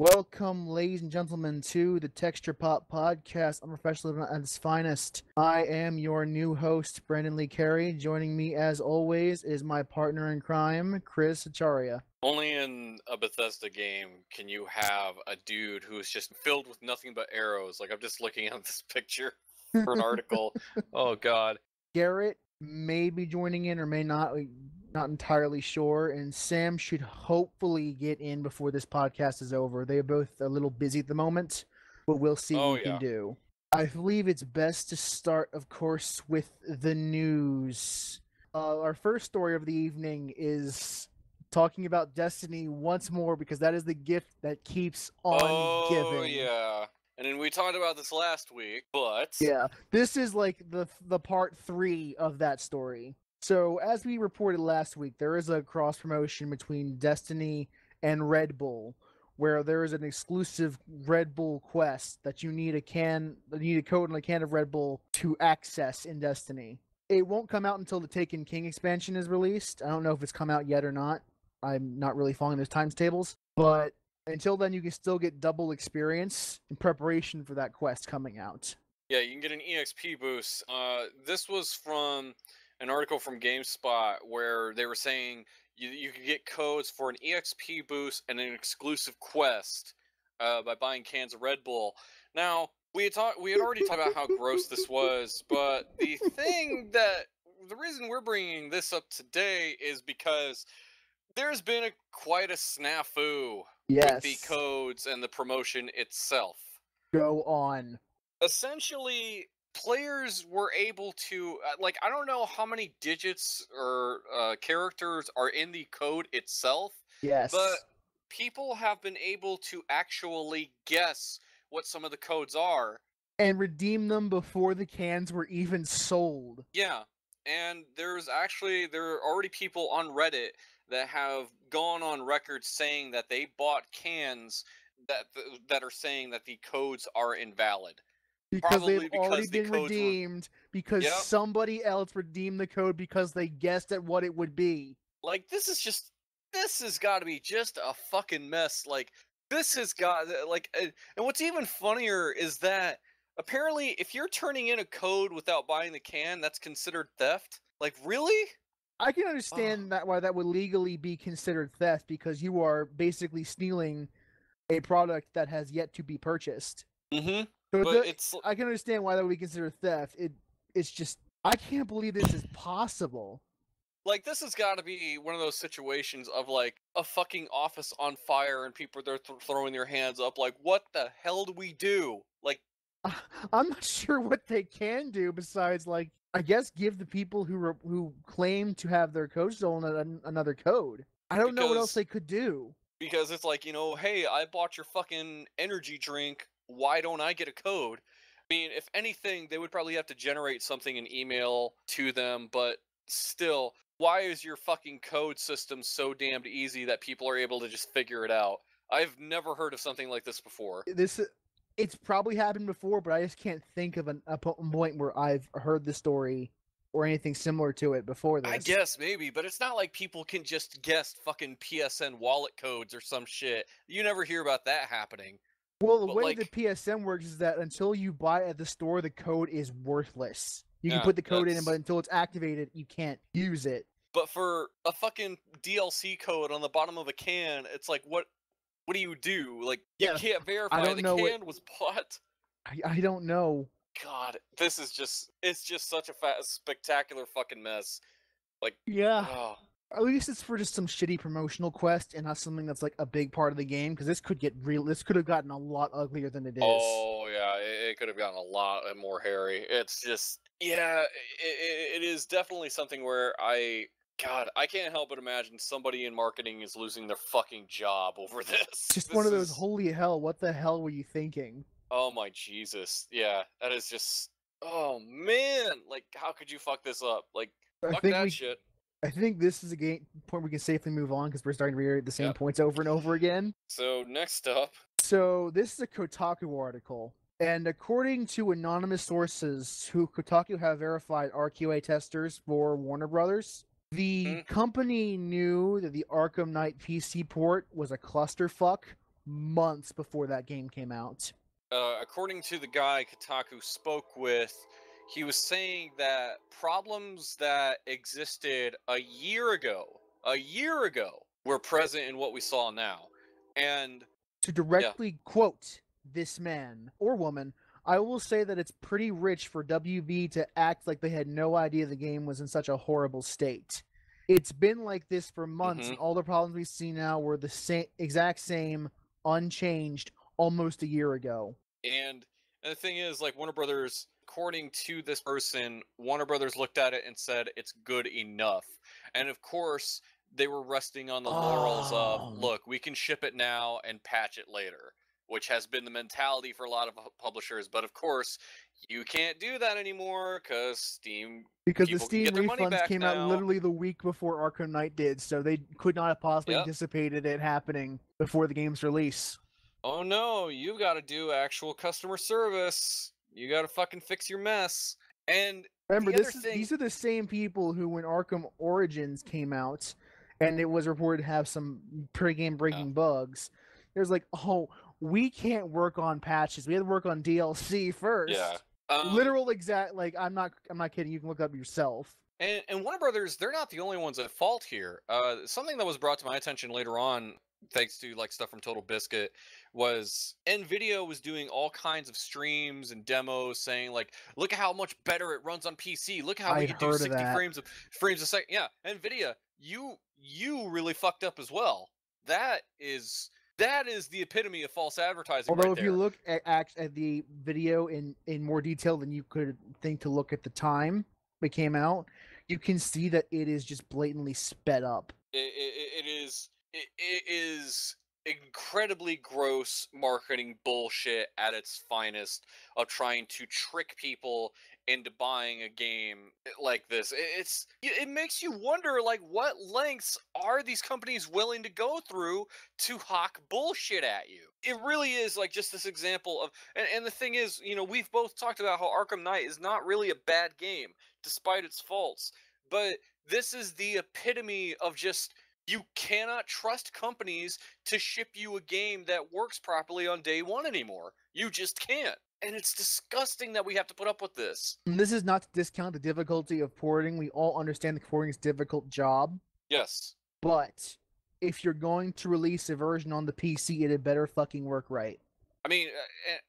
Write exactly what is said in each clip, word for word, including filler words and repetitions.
Welcome, ladies and gentlemen, to the Texture Pop Podcast on Professionalism at its finest. I am your new host, Brandon Lee Carey. Joining me, as always, is my partner in crime, Chris Acharya. Only in a Bethesda game can you have a dude who is just filled with nothing but arrows. Like, I'm just looking at this picture for an article. Oh, God. Garrett may be joining in or may not. Not entirely sure, and Sam should hopefully get in before this podcast is over. They are both a little busy at the moment, but we'll see oh, what we yeah. can do. I believe it's best to start, of course, with the news. Uh, our first story of the evening is talking about Destiny once more, because that is the gift that keeps on oh, giving. Oh, yeah. And then we talked about this last week, but... Yeah, this is like the the part three of that story. So, as we reported last week, there is a cross-promotion between Destiny and Red Bull, where there is an exclusive Red Bull quest that you need a can, you need a code and a can of Red Bull to access in Destiny. It won't come out until the Taken King expansion is released. I don't know if it's come out yet or not. I'm not really following those timetables. But until then, you can still get double experience in preparation for that quest coming out. Yeah, you can get an E X P boost. Uh, this was from... an article from GameSpot where they were saying you, you could get codes for an E X P boost and an exclusive quest uh, by buying cans of Red Bull. Now, we had, talk, we had already talked about how gross this was, but the thing that... the reason we're bringing this up today is because there's been a, quite a snafu yes. with the codes and the promotion itself. Go on. Essentially... players were able to, like, I don't know how many digits or uh, characters are in the code itself. Yes. But people have been able to actually guess what some of the codes are. And redeem them before the cans were even sold. Yeah. And there's actually, there are already people on Reddit that have gone on record saying that they bought cans that th- that are saying that the codes are invalid. Because Probably they've because already the been redeemed, were... because yep. somebody else redeemed the code because they guessed at what it would be. Like, this is just, this has got to be just a fucking mess. Like, this has got, like, uh, and what's even funnier is that apparently if you're turning in a code without buying the can, that's considered theft. Like, really? I can understand uh. that why that would legally be considered theft, because you are basically stealing a product that has yet to be purchased. Mm-hmm. So but the, it's, I can understand why that would be considered theft. It, it's just, I can't believe this is possible. Like, this has got to be one of those situations of, like, a fucking office on fire and people are th- throwing their hands up like, what the hell do we do? Like, uh, I'm not sure what they can do besides, like, I guess give the people who re- who claim to have their code stolen another code. I don't because, know what else they could do. Because it's like, you know, hey, I bought your fucking energy drink. Why don't I get a code? I mean, if anything, they would probably have to generate something in email to them, but still, why is your fucking code system so damned easy that people are able to just figure it out? I've never heard of something like this before. This, it's probably happened before, but I just can't think of an, a point where I've heard the story or anything similar to it before this. I guess maybe, but it's not like people can just guess fucking P S N wallet codes or some shit. You never hear about that happening. Well, the but way like, the P S N works is that until you buy it at the store, the code is worthless. You yeah, can put the code that's... in, but until it's activated, you can't use it. But for a fucking D L C code on the bottom of a can, it's like, what What do you do? Like, yeah, you can't verify the can what... was bought? I, I don't know. God, this is just, it's just such a fa- spectacular fucking mess. Like, yeah. Oh. At least it's for just some shitty promotional quest and not something that's like a big part of the game, because this could get real. This could have gotten a lot uglier than it is. Oh yeah, it, it could have gotten a lot more hairy. It's just yeah, it, it is definitely something where I God, I can't help but imagine somebody in marketing is losing their fucking job over this. Just this one of those is... holy hell, what the hell were you thinking? Oh my Jesus, yeah, that is just oh man, like how could you fuck this up? Like I fuck that we... shit. I think this is a game point we can safely move on because we're starting to reiterate the same yep. points over and over again. So next up. So this is a Kotaku article. And according to anonymous sources who Kotaku have verified are Q A testers for Warner Brothers, the mm. company knew that the Arkham Knight P C port was a clusterfuck months before that game came out. Uh, according to the guy Kotaku spoke with, he was saying that problems that existed a year ago, a year ago, were present in what we saw now. And to directly yeah. quote this man or woman, I will say that it's pretty rich for W B to act like they had no idea the game was in such a horrible state. It's been like this for months, mm-hmm. and all the problems we see now were the same, exact same, unchanged, almost a year ago. And, and the thing is, like, Warner Brothers, according to this person, Warner Brothers looked at it and said, it's good enough. And of course, they were resting on the oh. laurels of, look, we can ship it now and patch it later, which has been the mentality for a lot of publishers. But of course, you can't do that anymore because Steam Because the Steam refunds came now. out literally the week before Arkham Knight did, so they could not have possibly yep. anticipated it happening before the game's release. Oh no, you gotta do actual customer service. You gotta fucking fix your mess. And remember, this is, thing... these are the same people who, when Arkham Origins came out, and it was reported to have some pre-game breaking yeah. bugs, there's like, oh, we can't work on patches. We have to work on D L C first. Yeah. Um, Literal exact, like, I'm not I'm not kidding. You can look up yourself. And, and Warner Brothers, they're not the only ones at fault here. Uh, something that was brought to my attention later on, thanks to like stuff from Total Biscuit, was Nvidia was doing all kinds of streams and demos saying like, look at how much better it runs on P C. Look how I we can do sixty of frames of frames a second. Yeah, Nvidia, you you really fucked up as well. That is that is the epitome of false advertising. Although right if there. you look at, at the video in in more detail than you could think to look at the time it came out, you can see that it is just blatantly sped up. It, it, it is. It is incredibly gross marketing bullshit at its finest of trying to trick people into buying a game like this. It's it makes you wonder, like, what lengths are these companies willing to go through to hawk bullshit at you? It really is like just this example of, and, and the thing is, you know, we've both talked about how Arkham Knight is not really a bad game, despite its faults, but this is the epitome of just... you cannot trust companies to ship you a game that works properly on day one anymore. You just can't. And it's disgusting that we have to put up with this. And this is not to discount the difficulty of porting. We all understand that porting is a difficult job. Yes. But if you're going to release a version on the P C, it had better fucking work right. I mean,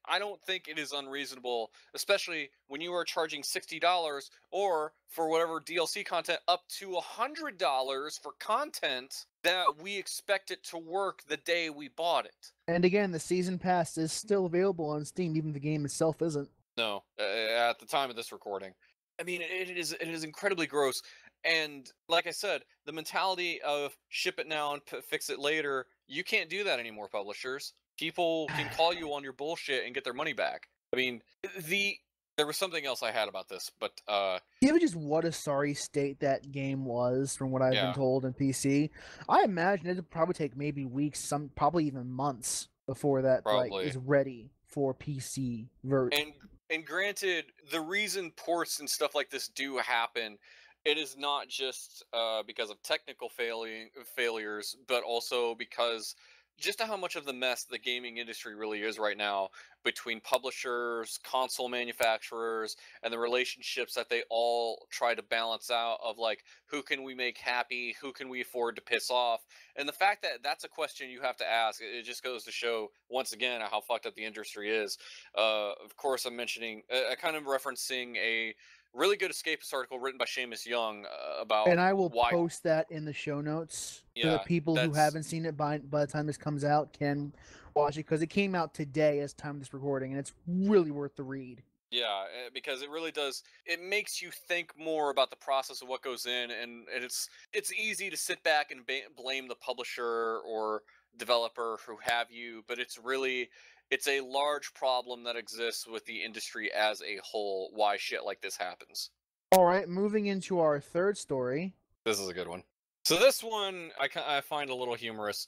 I don't think it is unreasonable, especially when you are charging sixty dollars or for whatever D L C content up to one hundred dollars for content that we expect it to work the day we bought it. And again, the season pass is still available on Steam, even if the game itself isn't. No, at the time of this recording. I mean, it is it is incredibly gross. And like I said, the mentality of ship it now and fix it later, you can't do that anymore, publishers. People can call you on your bullshit and get their money back. I mean, the there was something else I had about this, but... Uh, Given just what a sorry state that game was, from what I've yeah. been told on P C, I imagine it would probably take maybe weeks, some probably even months, before that like, is ready for P C version. And, and granted, the reason ports and stuff like this do happen, it is not just uh, because of technical faili- failures, but also because... just how much of the mess the gaming industry really is right now between publishers, console manufacturers, and the relationships that they all try to balance out of, like, who can we make happy, who can we afford to piss off? And the fact that that's a question you have to ask, it just goes to show, once again, how fucked up the industry is. Uh, of course, I'm mentioning, uh, kind of referencing a really good Escapist article written by Seamus Young uh, about... And I will why... post that in the show notes yeah, so that people that's... who haven't seen it by, by the time this comes out can watch it, because it came out today as time of this recording, and it's really worth the read. Yeah, because it really does... It makes you think more about the process of what goes in, and, and it's it's easy to sit back and ba- blame the publisher or developer who have you, but it's really... it's a large problem that exists with the industry as a whole, why shit like this happens. All right, moving into our third story. This is a good one. So this one I, I find a little humorous.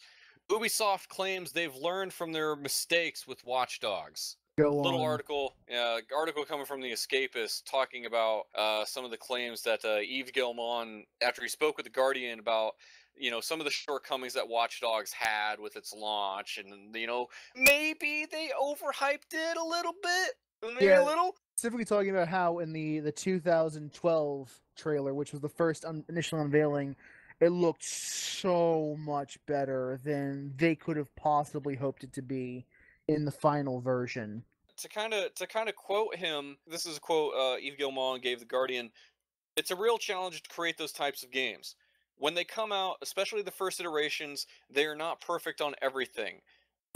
Ubisoft claims they've learned from their mistakes with Watch Dogs. Go on. Little article, uh, article coming from the Escapist talking about uh, some of the claims that uh, Yves Guillemot, after he spoke with the Guardian about you know, some of the shortcomings that Watch Dogs had with its launch, and, you know, maybe they overhyped it a little bit. Maybe yeah. a little. Specifically talking about how in the, the two thousand twelve trailer, which was the first un- initial unveiling, it looked so much better than they could have possibly hoped it to be in the final version. To kind of to kind of quote him, this is a quote uh, Yves Guillemot gave The Guardian, "It's a real challenge to create those types of games. When they come out, especially the first iterations, they are not perfect on everything.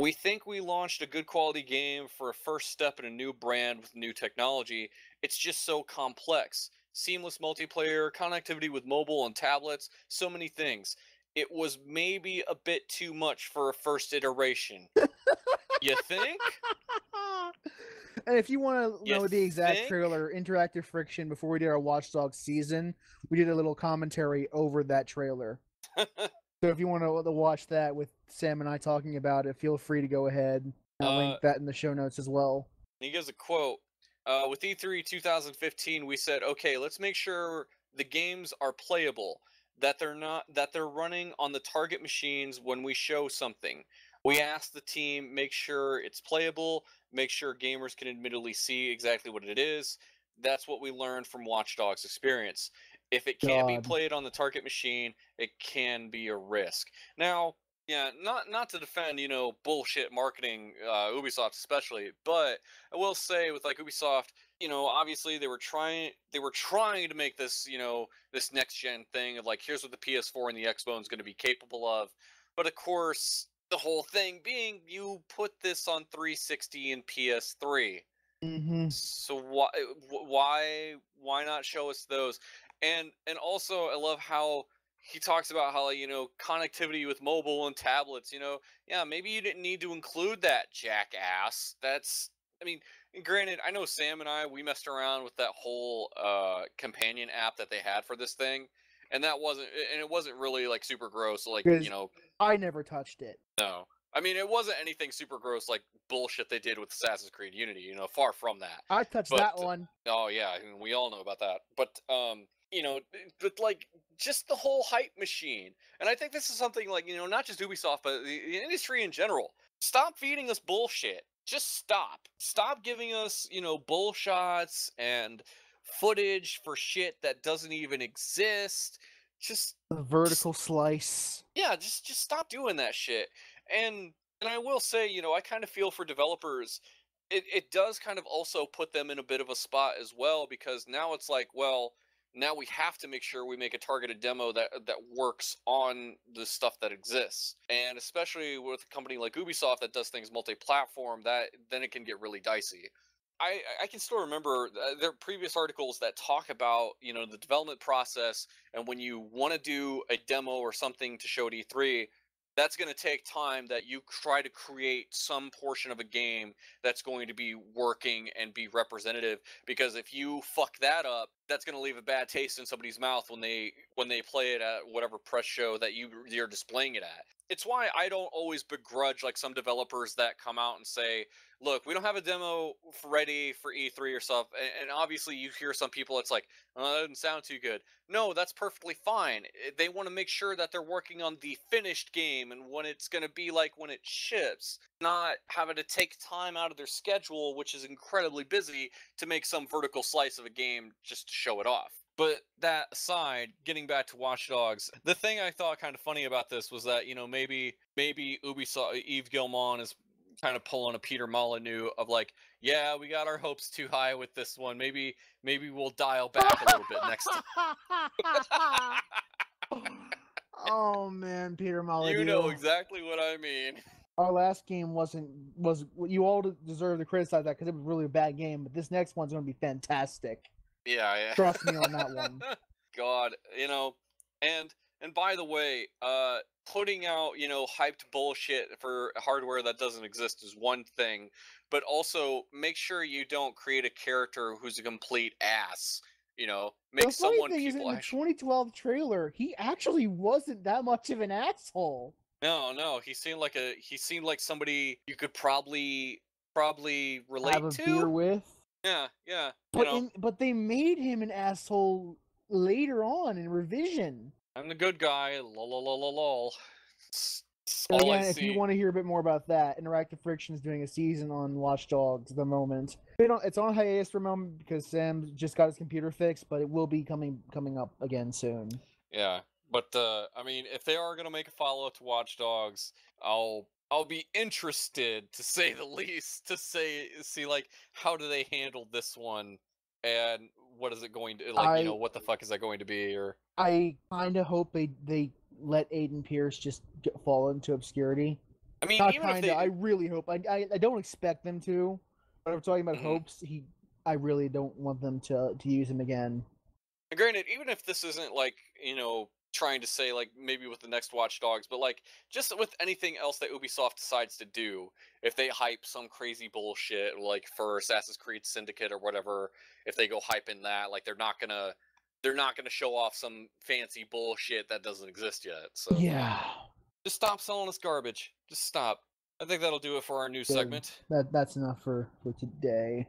We think we launched a good quality game for a first step in a new brand with new technology. It's just so complex. Seamless multiplayer, connectivity with mobile and tablets, so many things. It was maybe a bit too much for a first iteration." You think? And if you want to know you the exact think? trailer, Interactive Friction, before we did our Watch Dogs season, we did a little commentary over that trailer. So if you want to watch that with Sam and I talking about it, feel free to go ahead. I'll uh, link that in the show notes as well. He gives a quote. Uh, with E three two thousand fifteen, we said, okay, let's make sure the games are playable, that they're not that they're running on the target machines when we show something. We asked the team, make sure it's playable, make sure gamers can admittedly see exactly what it is. That's what we learned from Watch Dogs' experience. If it can't God. be played on the target machine, it can be a risk. Now, yeah, not not to defend, you know, bullshit marketing, uh, Ubisoft especially, but I will say with like Ubisoft, you know, obviously they were trying they were trying to make this, you know, this next gen thing of like, here's what the P S four and the Xbox is going to be capable of. But of course, the whole thing being you put this on three sixty and P S three. Mm-hmm. So why why why not show us those? And and also, I love how he talks about how, you know, connectivity with mobile and tablets, you know, yeah, maybe you didn't need to include that, jackass. That's, I mean, granted, I know Sam and I, we messed around with that whole uh, companion app that they had for this thing. And that wasn't, and it wasn't really like super gross. Like, you know, I never touched it. No, I mean, it wasn't anything super gross, like bullshit they did with Assassin's Creed Unity, you know, far from that. I touched but, that one. Oh yeah. I mean, we all know about that, but, um, you know, but like just the whole hype machine. And I think this is something like, you know, not just Ubisoft, but the, the industry in general. Stop feeding us bullshit. Just stop. Stop giving us, you know, bull shots and footage for shit that doesn't even exist. Just the vertical just, slice. Yeah, just just stop doing that shit. And and I will say, you know, I kind of feel for developers. It it does kind of also put them in a bit of a spot as well, because now it's like, well, now we have to make sure we make a targeted demo that that works on the stuff that exists. And especially with a company like Ubisoft that does things multi-platform, that then it can get really dicey. I, I can still remember their previous articles that talk about, you know, the development process, and when you want to do a demo or something to show at E three, that's going to take time that you try to create some portion of a game that's going to be working and be representative, because if you fuck that up, that's going to leave a bad taste in somebody's mouth when they when they play it at whatever press show that you, you're displaying it at. It's why I don't always begrudge like some developers that come out and say, look, we don't have a demo ready for E three or stuff. And obviously you hear some people, it's like, oh, that doesn't sound too good. No, that's perfectly fine. They want to make sure that they're working on the finished game and what it's going to be like when it ships, not having to take time out of their schedule, which is incredibly busy, to make some vertical slice of a game just to show it off. But that aside, getting back to Watch Dogs, the thing I thought kind of funny about this was that, you know, maybe maybe Ubisoft, Yves Guillemot is kind of pulling a Peter Molyneux of like, yeah, we got our hopes too high with this one. Maybe maybe we'll dial back a little bit next time. Oh man, Peter Molyneux. You know exactly what I mean. Our last game wasn't was you all deserve to criticize that because it was really a bad game, but this next one's going to be fantastic. Yeah, yeah. Trust me on that one. God, you know, and and by the way, uh, putting out, you know, hyped bullshit for hardware that doesn't exist is one thing, but also make sure you don't create a character who's a complete ass. You know, make the someone thing people. Is in the twenty twelve trailer, he actually wasn't that much of an asshole. No, no, he seemed like a he seemed like somebody you could probably probably relate Have a to. Beer with. Yeah, yeah. But in, but they made him an asshole later on in Revision. I'm the good guy. Lol, lol, lol, lol. So again, if you want to hear a bit more about that, Interactive Friction is doing a season on Watch Dogs at the moment. It's on hiatus for a moment because Sam just got his computer fixed, but it will be coming coming up again soon. Yeah, but uh, I mean, if they are going to make a follow-up to Watch Dogs, I'll I'll be interested, to say the least, to say see like how do they handle this one, and what is it going to like? I, you know, what the fuck is that going to be? Or I kind of hope they they. let Aiden Pierce just get, fall into obscurity. I mean, Not even kinda, if they... I really hope. I, I I don't expect them to, but I'm talking about mm-hmm. hopes. He, I really don't want them to to use him again. And granted, even if this isn't like, you know, trying to say like maybe with the next Watch Dogs, but like just with anything else that Ubisoft decides to do, if they hype some crazy bullshit like for Assassin's Creed Syndicate or whatever, if they go hype in that, like they're not gonna. They're not going to show off some fancy bullshit that doesn't exist yet. So yeah, just stop selling us garbage. Just stop. I think that'll do it for our new Good. segment. That that's enough for, for today.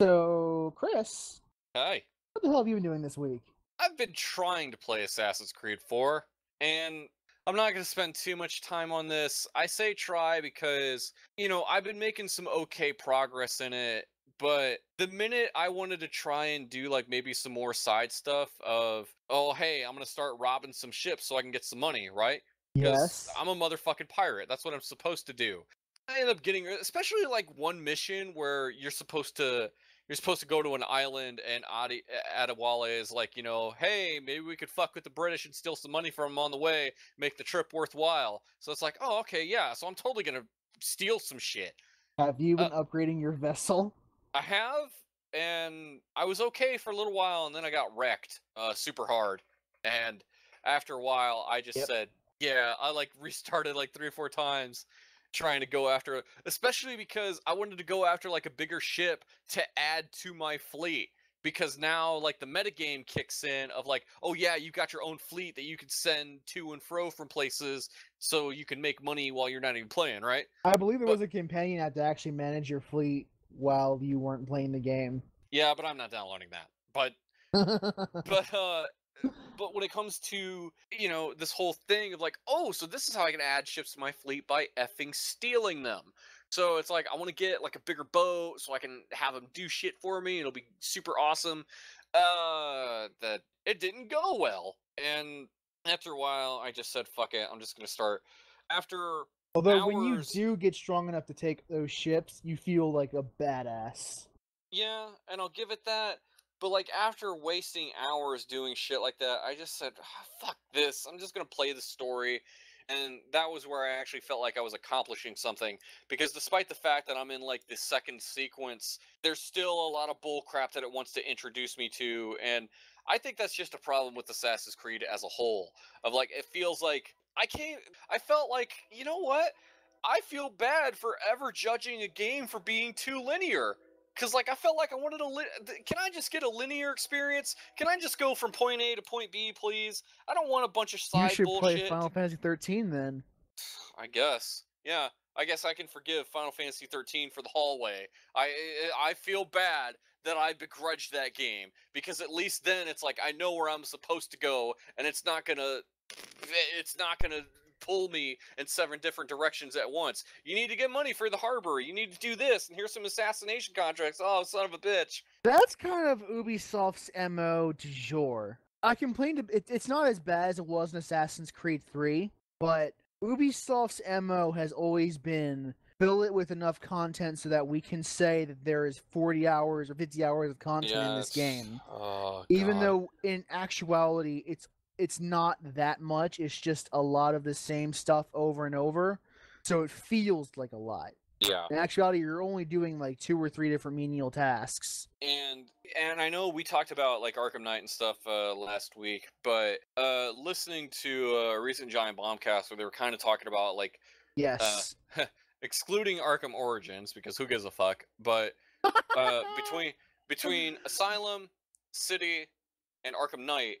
So, Chris. Hi. What the hell have you been doing this week? I've been trying to play Assassin's Creed four, and I'm not going to spend too much time on this. I say try because, you know, I've been making some okay progress in it. But the minute I wanted to try and do, like, maybe some more side stuff of, oh, hey, I'm going to start robbing some ships so I can get some money, right? Yes. I'm a motherfucking pirate. That's what I'm supposed to do. I ended up getting, especially, like, one mission where you're supposed to, you're supposed to go to an island, and Adi, Adewale is like, you know, hey, maybe we could fuck with the British and steal some money from them on the way, make the trip worthwhile. So it's like, oh, okay, yeah, so I'm totally going to steal some shit. Have you been uh, upgrading your vessel? I have, and I was okay for a little while, and then I got wrecked uh, super hard. And after a while, I just yep. said, yeah, I like restarted like three or four times trying to go after it, especially because I wanted to go after like a bigger ship to add to my fleet. Because now, like, the metagame kicks in of, like, oh, yeah, you've got your own fleet that you can send to and fro from places so you can make money while you're not even playing, right? I believe there but, was a companion app to actually manage your fleet while you weren't playing the game. Yeah, but I'm not downloading that. But but uh but when it comes to, you know, this whole thing of like, oh, so this is how I can add ships to my fleet by effing stealing them. So it's like I want to get like a bigger boat so I can have them do shit for me. It'll be super awesome. Uh that it didn't go well. And after a while I just said fuck it, I'm just going to start after Although, hours. When you do get strong enough to take those ships, you feel like a badass. Yeah, and I'll give it that. But, like, after wasting hours doing shit like that, I just said, oh, fuck this. I'm just going to play the story. And that was where I actually felt like I was accomplishing something. Because despite the fact that I'm in, like, the second sequence, there's still a lot of bullcrap that it wants to introduce me to. And I think that's just a problem with Assassin's Creed as a whole. Of, like, it feels like... I can't, I felt like, you know what? I feel bad for ever judging a game for being too linear. Because, like, I felt like I wanted a, li- can I just get a linear experience? Can I just go from point A to point B, please? I don't want a bunch of side bullshit. You should play Final Fantasy thirteen, then. I guess. Yeah, I guess I can forgive Final Fantasy thirteen for the hallway. I, I feel bad that I begrudged that game. Because at least then it's like, I know where I'm supposed to go, and it's not gonna... It's not going to pull me in seven different directions at once. You need to get money for the harbor. You need to do this. And here's some assassination contracts. Oh, son of a bitch. That's kind of Ubisoft's M O du jour. I complained. It, it's not as bad as it was in Assassin's Creed three, but Ubisoft's M O has always been fill it with enough content so that we can say that there is forty hours or fifty hours of content yes. in this game. Oh, even though in actuality, it's It's not that much. It's just a lot of the same stuff over and over. So it feels like a lot. Yeah. In actuality, you're only doing like two or three different menial tasks. And and I know we talked about like Arkham Knight and stuff uh, last week, but uh, listening to a recent Giant Bombcast where they were kind of talking about like... Yes. Uh, excluding Arkham Origins, because who gives a fuck, but uh, between between Asylum, City, and Arkham Knight,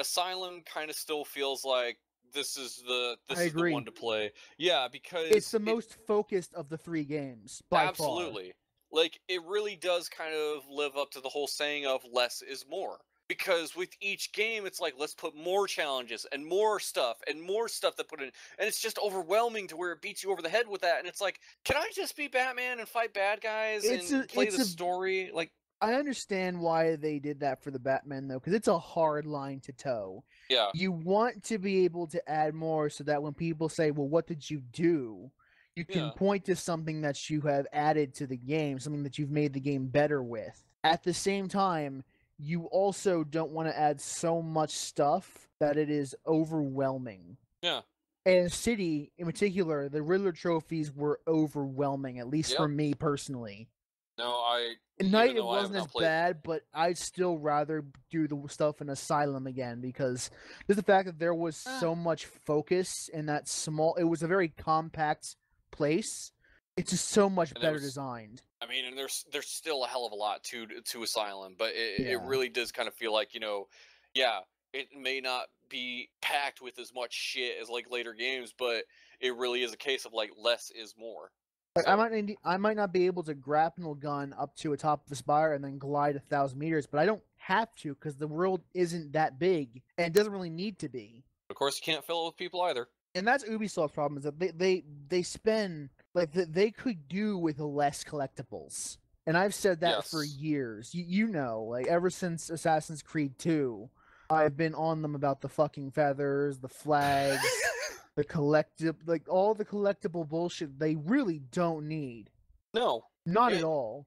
Asylum kind of still feels like this is the this is the one to play. Yeah, because it's the most it, focused of the three games. By absolutely, far. Like it really does kind of live up to the whole saying of less is more. Because with each game, it's like, let's put more challenges and more stuff and more stuff that put in. And it's just overwhelming to where it beats you over the head with that. And it's like, can I just be Batman and fight bad guys it's and a, play the a, story? Like, I understand why they did that for the Batman, though, because it's a hard line to toe. Yeah. You want to be able to add more so that when people say, well, what did you do? You can yeah. point to something that you have added to the game, something that you've made the game better with. At the same time, you also don't want to add so much stuff that it is overwhelming. Yeah. And City, in particular, the Riddler trophies were overwhelming, at least yep. for me personally. No, I... Knight, it wasn't as played. bad, but I'd still rather do the stuff in Asylum again, because just the fact that there was ah. so much focus in that small... It was a very compact place. It's just so much and better was, designed. I mean, and there's there's still a hell of a lot to to Asylum, but it, yeah. it really does kind of feel like, you know, yeah, it may not be packed with as much shit as like later games, but it really is a case of like less is more. Like, so, I might need, I might not be able to grapnel gun up to a top of the spire and then glide a thousand meters, but I don't have to because the world isn't that big and it doesn't really need to be. Of course, you can't fill it with people either. And that's Ubisoft's problem, is that they they they spend. Like, they could do with less collectibles. And I've said that yes. for years. You, you know, like, ever since Assassin's Creed two, I've been on them about the fucking feathers, the flags, the collectible, like, all the collectible bullshit they really don't need. No. Not it, at all.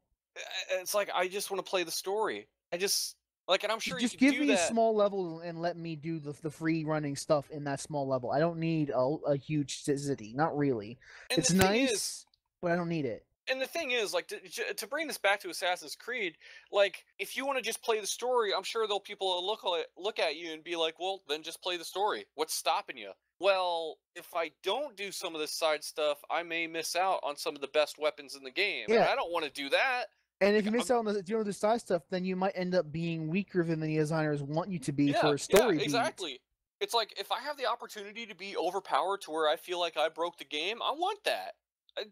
It's like, I just want to play the story. I just, like, and I'm sure you, you just give do me that. a small level and let me do the, the free running stuff in that small level. I don't need a, a huge city. Not really. And it's nice, is, but I don't need it. And the thing is, like, to, to bring this back to Assassin's Creed, like, if you want to just play the story, I'm sure there'll people look at, look at you and be like, well, then just play the story. What's stopping you? Well, if I don't do some of this side stuff, I may miss out on some of the best weapons in the game. Yeah. And I don't want to do that. And if you miss out on the, if you don't do side stuff, then you might end up being weaker than the designers want you to be yeah, for a story. Yeah, exactly. Beat. It's like, if I have the opportunity to be overpowered to where I feel like I broke the game, I want that. I,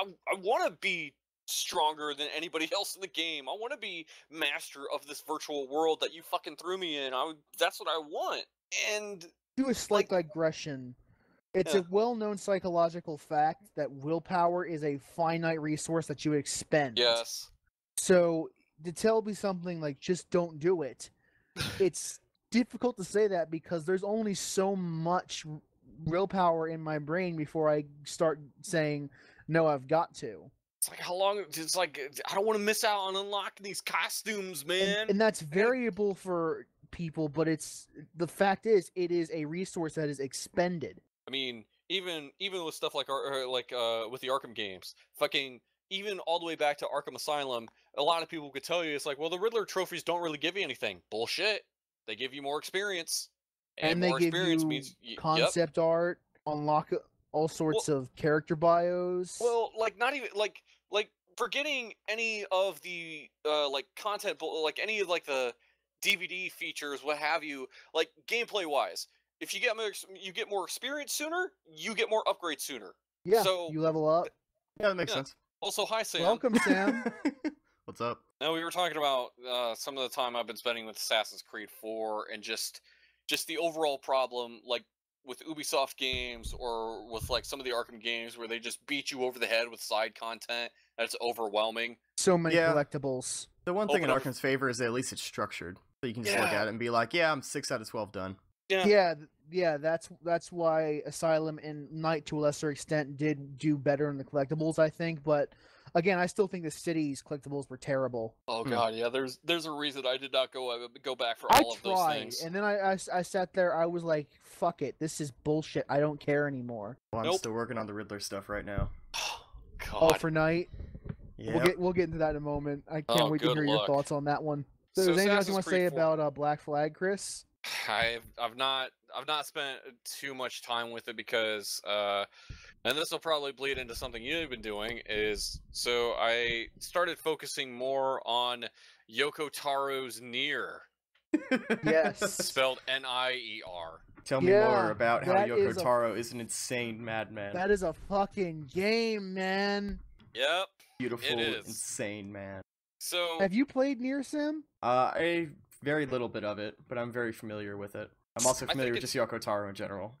I, I want to be stronger than anybody else in the game. I want to be master of this virtual world that you fucking threw me in. I, that's what I want. And do a slight like, digression. It's yeah. a well-known psychological fact that willpower is a finite resource that you expend. Yes. So, to tell me something like, just don't do it, it's difficult to say that because there's only so much willpower in my brain before I start saying, no, I've got to. It's like, how long, it's like, I don't want to miss out on unlocking these costumes, man. And, and that's variable for people, but it's, the fact is, it is a resource that is expended. I mean, even even with stuff like our, like uh, with the Arkham games, fucking even all the way back to Arkham Asylum, a lot of people could tell you it's like, well, the Riddler trophies don't really give you anything. Bullshit. They give you more experience, and, and more they give experience you means you, concept yep. art, unlock all sorts well, of character bios. Well, like not even like like forgetting any of the uh, like content, like any of like the D V D features, what have you, like gameplay wise. If you get more, you get more experience sooner, you get more upgrades sooner. Yeah, so, you level up. Yeah, that makes yeah. sense. Also, hi, Sam. Welcome, Sam. What's up? Now, we were talking about uh, some of the time I've been spending with Assassin's Creed four and just just the overall problem, like, with Ubisoft games or with, like, some of the Arkham games where they just beat you over the head with side content that's overwhelming. So many yeah. collectibles. The one thing Open in Arkham's favor is that at least it's structured. So you can just yeah. look at it and be like, yeah, I'm six out of twelve done. Yeah. yeah, yeah, that's that's why Asylum and Knight, to a lesser extent, did do better in the collectibles, I think. But again, I still think the city's collectibles were terrible. Oh god, mm. yeah. There's there's a reason I did not go go back for all I of tried, those things. And then I, I I sat there. I was like, fuck it, this is bullshit. I don't care anymore. Well, I'm nope. still working on the Riddler stuff right now. Oh, god. Oh, for Knight. Yeah. We'll get we'll get into that in a moment. I can't oh, wait to hear luck. your thoughts on that one. So, so is anything else you want to say about uh, Black Flag, Chris? I've I've not I've not spent too much time with it because uh, and this will probably bleed into something you've been doing is so I started focusing more on Yoko Taro's Nier. Yes, spelled N I E R. Tell me yeah, more about how Yoko is Taro a, is an insane madman. That is a fucking game, man. Yep, beautiful, it is. Insane man. So have you played Nier, Sim? Uh, I. very little bit of it, but I'm very familiar with it. I'm also familiar with just Yoko Taro in general.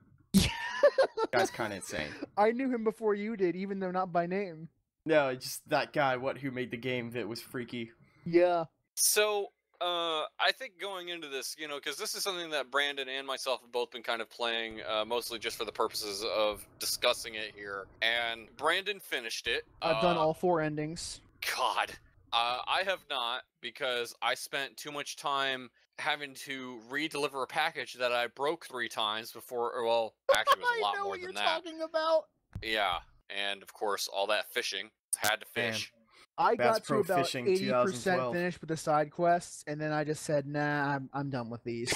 That's kind of insane. I knew him before you did, even though not by name. No, just that guy what who made the game that was freaky. Yeah. So, uh, I think going into this, you know, because this is something that Brandon and myself have both been kind of playing, uh, mostly just for the purposes of discussing it here. And Brandon finished it. I've uh, done all four endings. God. Uh, I have not, because I spent too much time having to re-deliver a package that I broke three times before, well, actually it was a lot more than that. I know what you're talking about. Yeah. And, of course, all that fishing. Had to fish. Man. I Bass got Pro to about eighty percent finished with the side quests, and then I just said, nah, I'm, I'm done with these.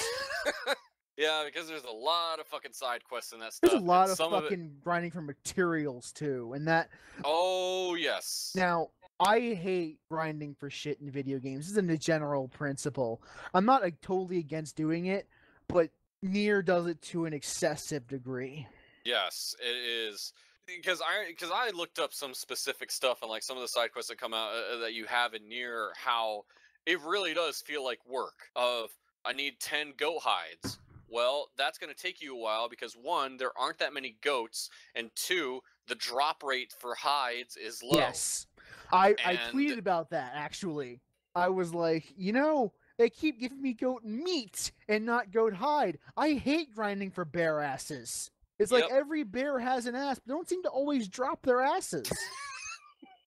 Yeah, because there's a lot of fucking side quests in that stuff. There's a lot and of fucking of it... grinding for materials, too, and that... Oh, yes. Now... I hate grinding for shit in video games. This isn't a general principle. I'm not like, totally against doing it, but Nier does it to an excessive degree. Yes, it is. Because I, because I looked up some specific stuff and like some of the side quests that come out uh, that you have in Nier, how it really does feel like work of, I need ten goat hides. Well, that's going to take you a while because one, there aren't that many goats, and two, the drop rate for hides is low. Yes. I, and... I tweeted about that, actually. I was like, you know, they keep giving me goat meat and not goat hide. I hate grinding for bear asses. It's yep. like every bear has an ass, but they don't seem to always drop their asses.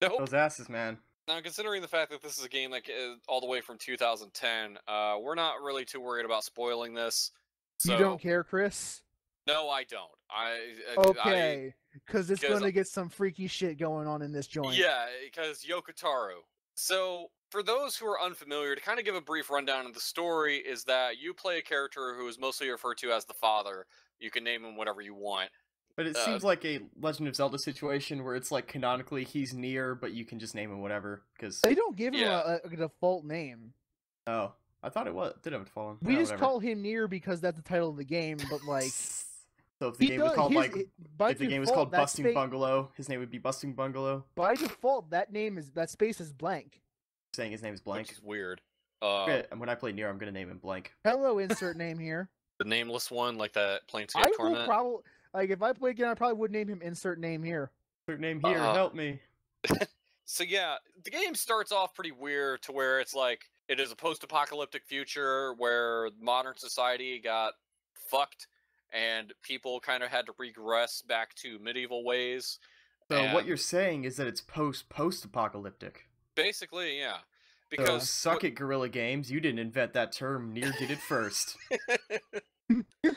Nope. Those asses, man. Now, considering the fact that this is a game like all the way from two thousand ten, uh, we're not really too worried about spoiling this. So... You don't care, Chris? No, I don't. I, I Okay. I, Because it's going to get some freaky shit going on in this joint. Yeah, because Yoko Taro. So, for those who are unfamiliar, to kind of give a brief rundown of the story, is that you play a character who is mostly referred to as the father. You can name him whatever you want. But it uh, seems like a Legend of Zelda situation where it's like, canonically, he's Nier, but you can just name him whatever. Cause... They don't give him yeah. a, a default name. Oh. I thought it was. Did have a default name. We no, just whatever. call him Nier because that's the title of the game, but like... So if the he game does, was called his, like, it, if the game default, was called Busting space, Bungalow, his name would be Busting Bungalow. By default, that name is that space is blank. Saying his name is blank, which is weird. Uh, when I play Nier, I'm gonna name him blank. Hello, insert name here. The nameless one, like that Planescape Torment. I will probably like if I played again, I probably would name him insert name here. Insert name here, uh, help me. So yeah, the game starts off pretty weird to where it's like it is a post-apocalyptic future where modern society got fucked. And people kind of had to regress back to medieval ways. So and what you're saying is that it's post post apocalyptic. Basically, yeah. Because so suck what... it, Guerrilla Games. You didn't invent that term. Nier did it first.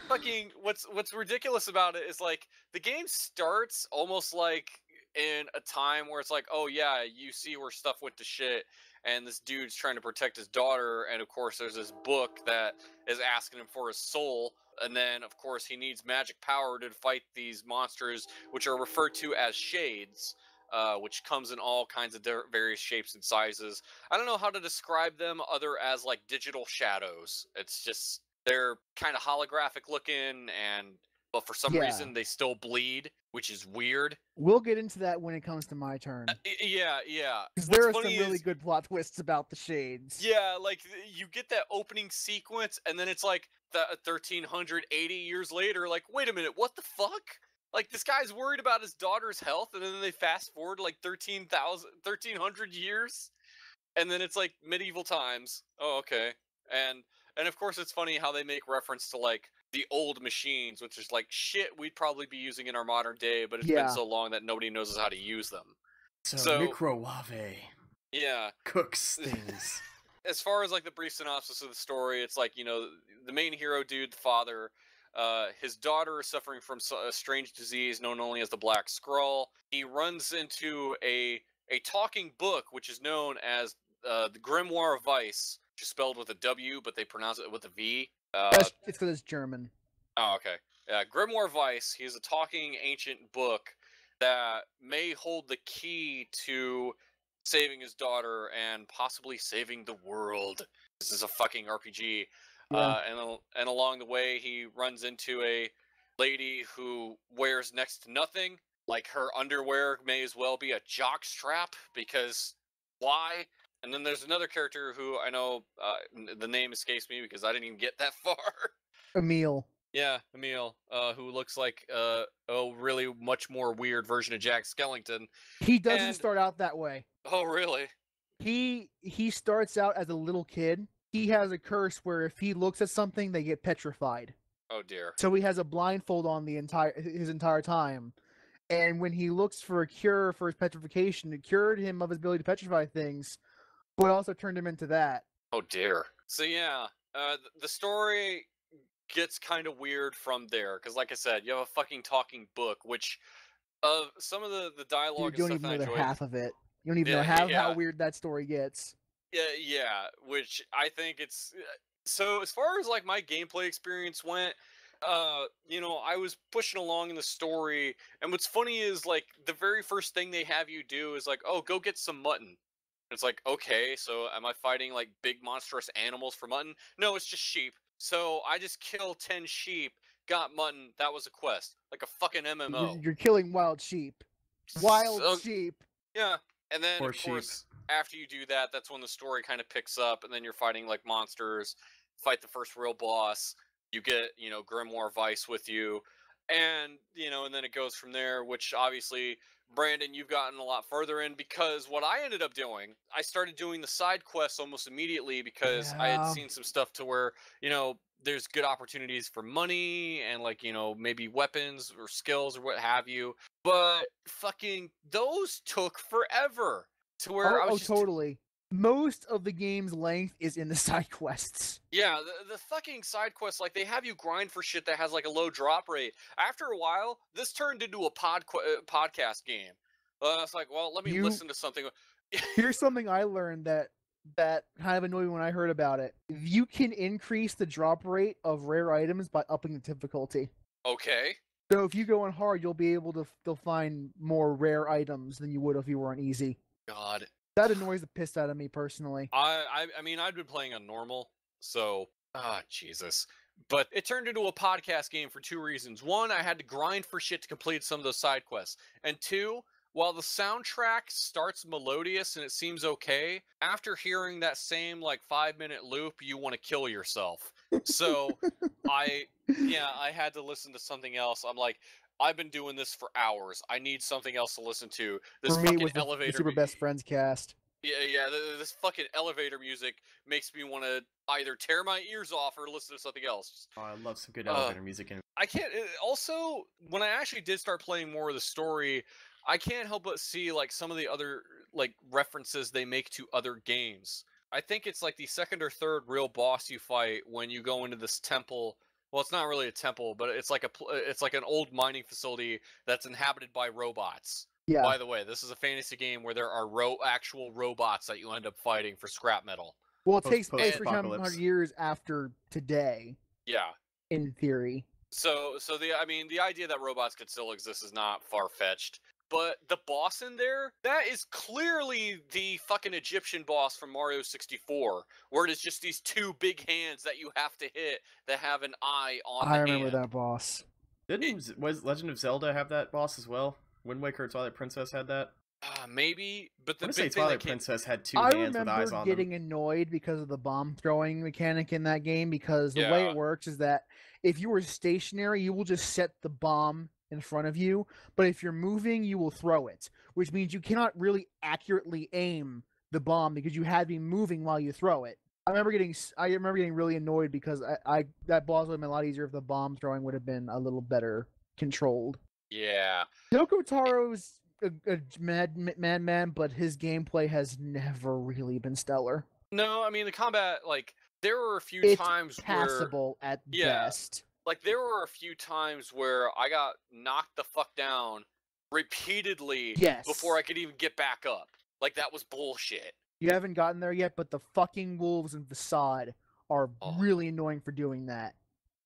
Fucking what's what's ridiculous about it is like the game starts almost like in a time where it's like, oh yeah, you see where stuff went to shit. And this dude's trying to protect his daughter, and of course there's this book that is asking him for his soul, and then of course he needs magic power to fight these monsters, which are referred to as shades, uh, which comes in all kinds of various shapes and sizes. I don't know how to describe them other as like digital shadows. It's just, they're kind of holographic looking, and but for some yeah. reason they still bleed, which is weird. We'll get into that when it comes to my turn. Uh, yeah, yeah. Because there are some really is, good plot twists about the shades. Yeah, like, you get that opening sequence, and then it's like, the thirteen eighty years later, like, wait a minute, what the fuck? Like, this guy's worried about his daughter's health, and then they fast forward like thirteen hundred years, and then it's like medieval times. Oh, okay. And, and of course, it's funny how they make reference to, like, the old machines, which is like shit we'd probably be using in our modern day, but it's yeah. been so long that nobody knows how to use them. So, so microwave. Yeah. Cooks things. As far as like the brief synopsis of the story, it's like, you know, the main hero dude, the father, uh, his daughter is suffering from a strange disease known only as the Black Skrull. He runs into a, a talking book, which is known as uh, the Grimoire Weiss, which is spelled with a W, but they pronounce it with a V. Uh, That's, it's because it's German. Oh, okay. Uh, Grimoire Weiss, he's a talking ancient book that may hold the key to saving his daughter and possibly saving the world. This is a fucking R P G. Yeah. Uh, and, and along the way, he runs into a lady who wears next to nothing. Like, her underwear may as well be a jock strap, because why? And then there's another character who I know, uh, the name escapes me because I didn't even get that far. Emil. Yeah, Emil, uh, who looks like uh, a really much more weird version of Jack Skellington. He doesn't and... start out that way. Oh, really? He he starts out as a little kid. He has a curse where if he looks at something, they get petrified. Oh, dear. So he has a blindfold on the entire his entire time. And when he looks for a cure for his petrification, it cured him of his ability to petrify things, but also turned him into that. Oh, dear. So, yeah, uh, the story... gets kind of weird from there, because like I said, you have a fucking talking book, which of uh, some of the the dialogue Dude, you don't and stuff even know the half of it. You don't even yeah, know half yeah. how weird that story gets. Yeah, yeah. Which I think it's so. As far as like my gameplay experience went, uh, you know, I was pushing along in the story, and what's funny is like the very first thing they have you do is like, oh, go get some mutton. It's like, okay, so am I fighting like big monstrous animals for mutton? No, it's just sheep. So I just killed ten sheep, got mutton, that was a quest. Like a fucking M M O. You're killing wild sheep. Wild so, sheep. Yeah. And then, Poor of course, sheep. after you do that, that's when the story kind of picks up, and then you're fighting, like, monsters, fight the first real boss, you get, you know, Grimoire Weiss with you, and, you know, and then it goes from there, which, obviously, Brandon, you've gotten a lot further in, because what I ended up doing, I started doing the side quests almost immediately because yeah. I had seen some stuff to where, you know, there's good opportunities for money and, like, you know, maybe weapons or skills or what have you. But fucking those took forever to where oh, I was just... Oh, totally. Most of the game's length is in the side quests. Yeah, the, the fucking side quests, like, they have you grind for shit that has, like, a low drop rate. After a while, this turned into a pod uh, podcast game. Uh, it's like, well, let me you, listen to something. Here's something I learned that, that kind of annoyed me when I heard about it. You can increase the drop rate of rare items by upping the difficulty. Okay. So if you go on hard, you'll be able to you'll find more rare items than you would if you were on easy. God. That annoys the piss out of me, personally. I I, I mean, I'd been playing on normal, so... Ah, Jesus. But it turned into a podcast game for two reasons. One, I had to grind for shit to complete some of those side quests. And two, while the soundtrack starts melodious and it seems okay, after hearing that same, like, five-minute loop, you want to kill yourself. So, I... Yeah, I had to listen to something else. I'm like... I've been doing this for hours. I need something else to listen to. This for me, fucking with elevator. The Super music. Best Friends cast. Yeah, yeah. This fucking elevator music makes me want to either tear my ears off or listen to something else. Oh, I love some good elevator uh, music. In I can't. Also, when I actually did start playing more of the story, I can't help but see like some of the other like references they make to other games. I think it's like the second or third real boss you fight when you go into this temple. Well, it's not really a temple, but it's like a it's like an old mining facility that's inhabited by robots. Yeah. By the way, this is a fantasy game where there are ro actual robots that you end up fighting for scrap metal. Well, it post, takes place for seven hundred years after today. Yeah. In theory. So, so the I mean, the idea that robots could still exist is not far-fetched. But the boss in there, that is clearly the fucking Egyptian boss from Mario sixty-four, where it is just these two big hands that you have to hit that have an eye on I the I remember hand. That boss. Didn't it, was Legend of Zelda have that boss as well? Wind Waker and Twilight Princess had that? Uh, maybe, but the big say Twilight came... Princess had two I hands with eyes on them. I remember getting annoyed because of the bomb-throwing mechanic in that game, because the yeah. way it works is that if you were stationary, you will just set the bomb in front of you, but if you're moving, you will throw it, which means you cannot really accurately aim the bomb because you had to be moving while you throw it. I remember getting, I remember getting really annoyed because I, I that boss would have been a lot easier if the bomb throwing would have been a little better controlled. Yeah, Yoko Taro's a, a mad madman, mad, but his gameplay has never really been stellar. No, I mean the combat, like there were a few it's times passable where, at yeah. best. Like, there were a few times where I got knocked the fuck down repeatedly yes. before I could even get back up. Like, that was bullshit. You haven't gotten there yet, but the fucking wolves in Facade are oh. really annoying for doing that.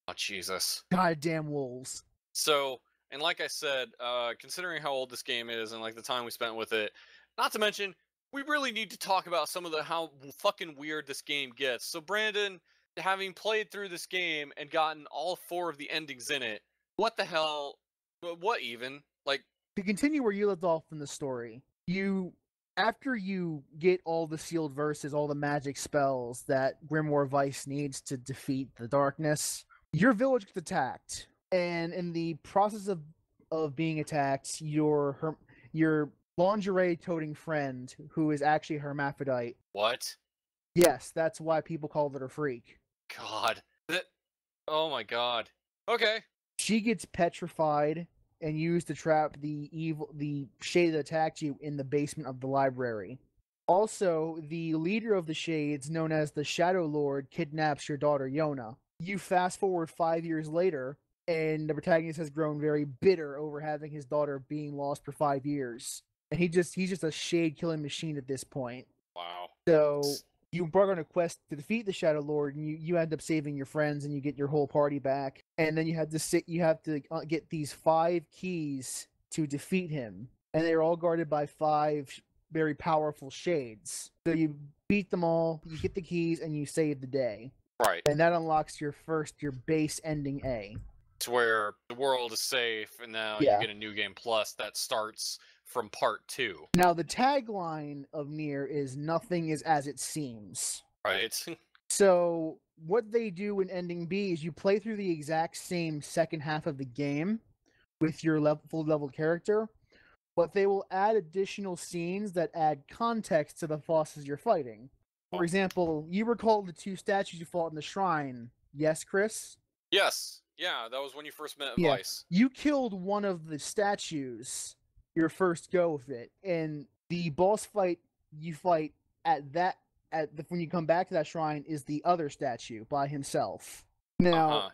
Oh, Jesus. Goddamn wolves. So, and like I said, uh, considering how old this game is and, like, the time we spent with it, not to mention, we really need to talk about some of the how fucking weird this game gets. So, Brandon... having played through this game and gotten all four of the endings in it, what the hell? What even? Like, to continue where you left off in the story, you after you get all the sealed verses, all the magic spells that Grimoire Weiss needs to defeat the darkness, your village gets attacked. And in the process of, of being attacked, your her, your lingerie-toting friend, who is actually hermaphrodite. What? Yes, that's why people called it a freak. God. That, oh my god. Okay. She gets petrified and used to trap the evil, the shade that attacked you in the basement of the library. Also, the leader of the shades, known as the Shadow Lord, kidnaps your daughter, Yona. You fast forward five years later, and the protagonist has grown very bitter over having his daughter being lost for five years. And he just he's just a shade-killing machine at this point. Wow. So you embark on a quest to defeat the Shadow Lord, and you, you end up saving your friends, and you get your whole party back. And then you have to sit, you have to get these five keys to defeat him, and they are all guarded by five very powerful shades. So you beat them all, you get the keys, and you save the day. Right. And that unlocks your first, your base ending A. To where the world is safe, and now yeah. you get a new game plus that starts from part two. Now, the tagline of Nier is nothing is as it seems. Right. So what they do in ending B is you play through the exact same second half of the game with your level, full leveled character, but they will add additional scenes that add context to the bosses you're fighting. For example, you recall the two statues you fought in the shrine. Yes, Chris? Yes. Yeah, that was when you first met yeah. Vice. You killed one of the statues, your first go of it, and the boss fight you fight at that at the, when you come back to that shrine is the other statue by himself. Now, uh-huh.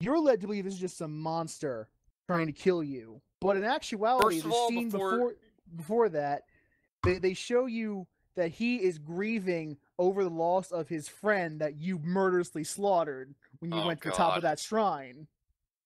you're led to believe this is just some monster trying to kill you, but in actuality, the all, scene before before, before that, they, they show you that he is grieving over the loss of his friend that you murderously slaughtered when you oh, went to God. the top of that shrine.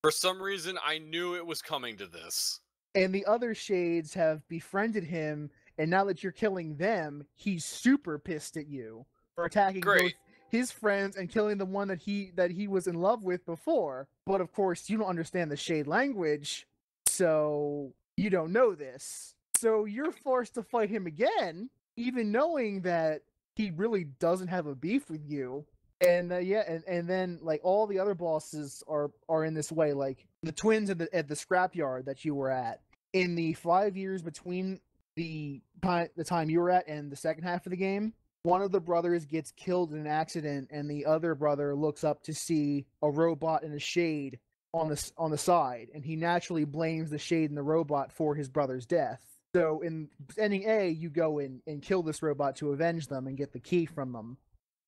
For some reason, I knew it was coming to this. And the other shades have befriended him, and now that you're killing them, he's super pissed at you for attacking Great. both his friends and killing the one that he that he was in love with before. But of course, you don't understand the shade language, so you don't know this. So you're forced to fight him again, even knowing that he really doesn't have a beef with you. And uh, yeah, and, and then like all the other bosses are are in this way, like the twins at the at the scrapyard that you were at. In the five years between the the time you were at and the second half of the game, one of the brothers gets killed in an accident, and the other brother looks up to see a robot in a shade on the on the side, and he naturally blames the shade and the robot for his brother's death. So in ending A, you go in and kill this robot to avenge them and get the key from them.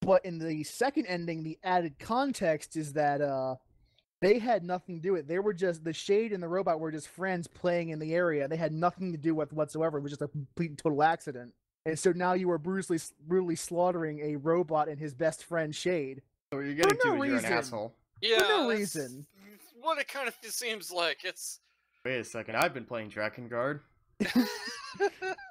But in the second ending, the added context is that uh, they had nothing to do with it. They were just, the shade and the robot were just friends playing in the area. They had nothing to do with whatsoever. It was just a complete and total accident. And so now you are brutally, brutally slaughtering a robot and his best friend, Shade. So you're getting to no it, you're an asshole. Yeah, for no reason. What it kind of seems like. It's. Wait a second, I've been playing Drakengard.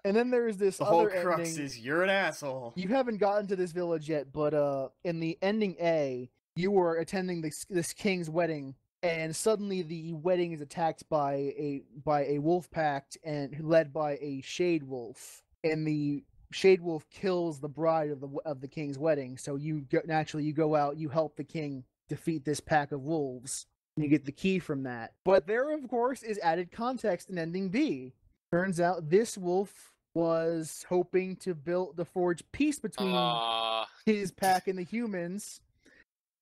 And then there's this the other whole crux ending. Is you're an asshole. You haven't gotten to this village yet, but uh, in the ending A, you were attending this this king's wedding, and suddenly the wedding is attacked by a by a wolf pack and led by a shade wolf, and the shade wolf kills the bride of the of the king's wedding. So you go, naturally you go out, you help the king defeat this pack of wolves, and you get the key from that. But there, of course, is added context in ending B. Turns out this wolf was hoping to build the forge peace between uh, his pack and the humans,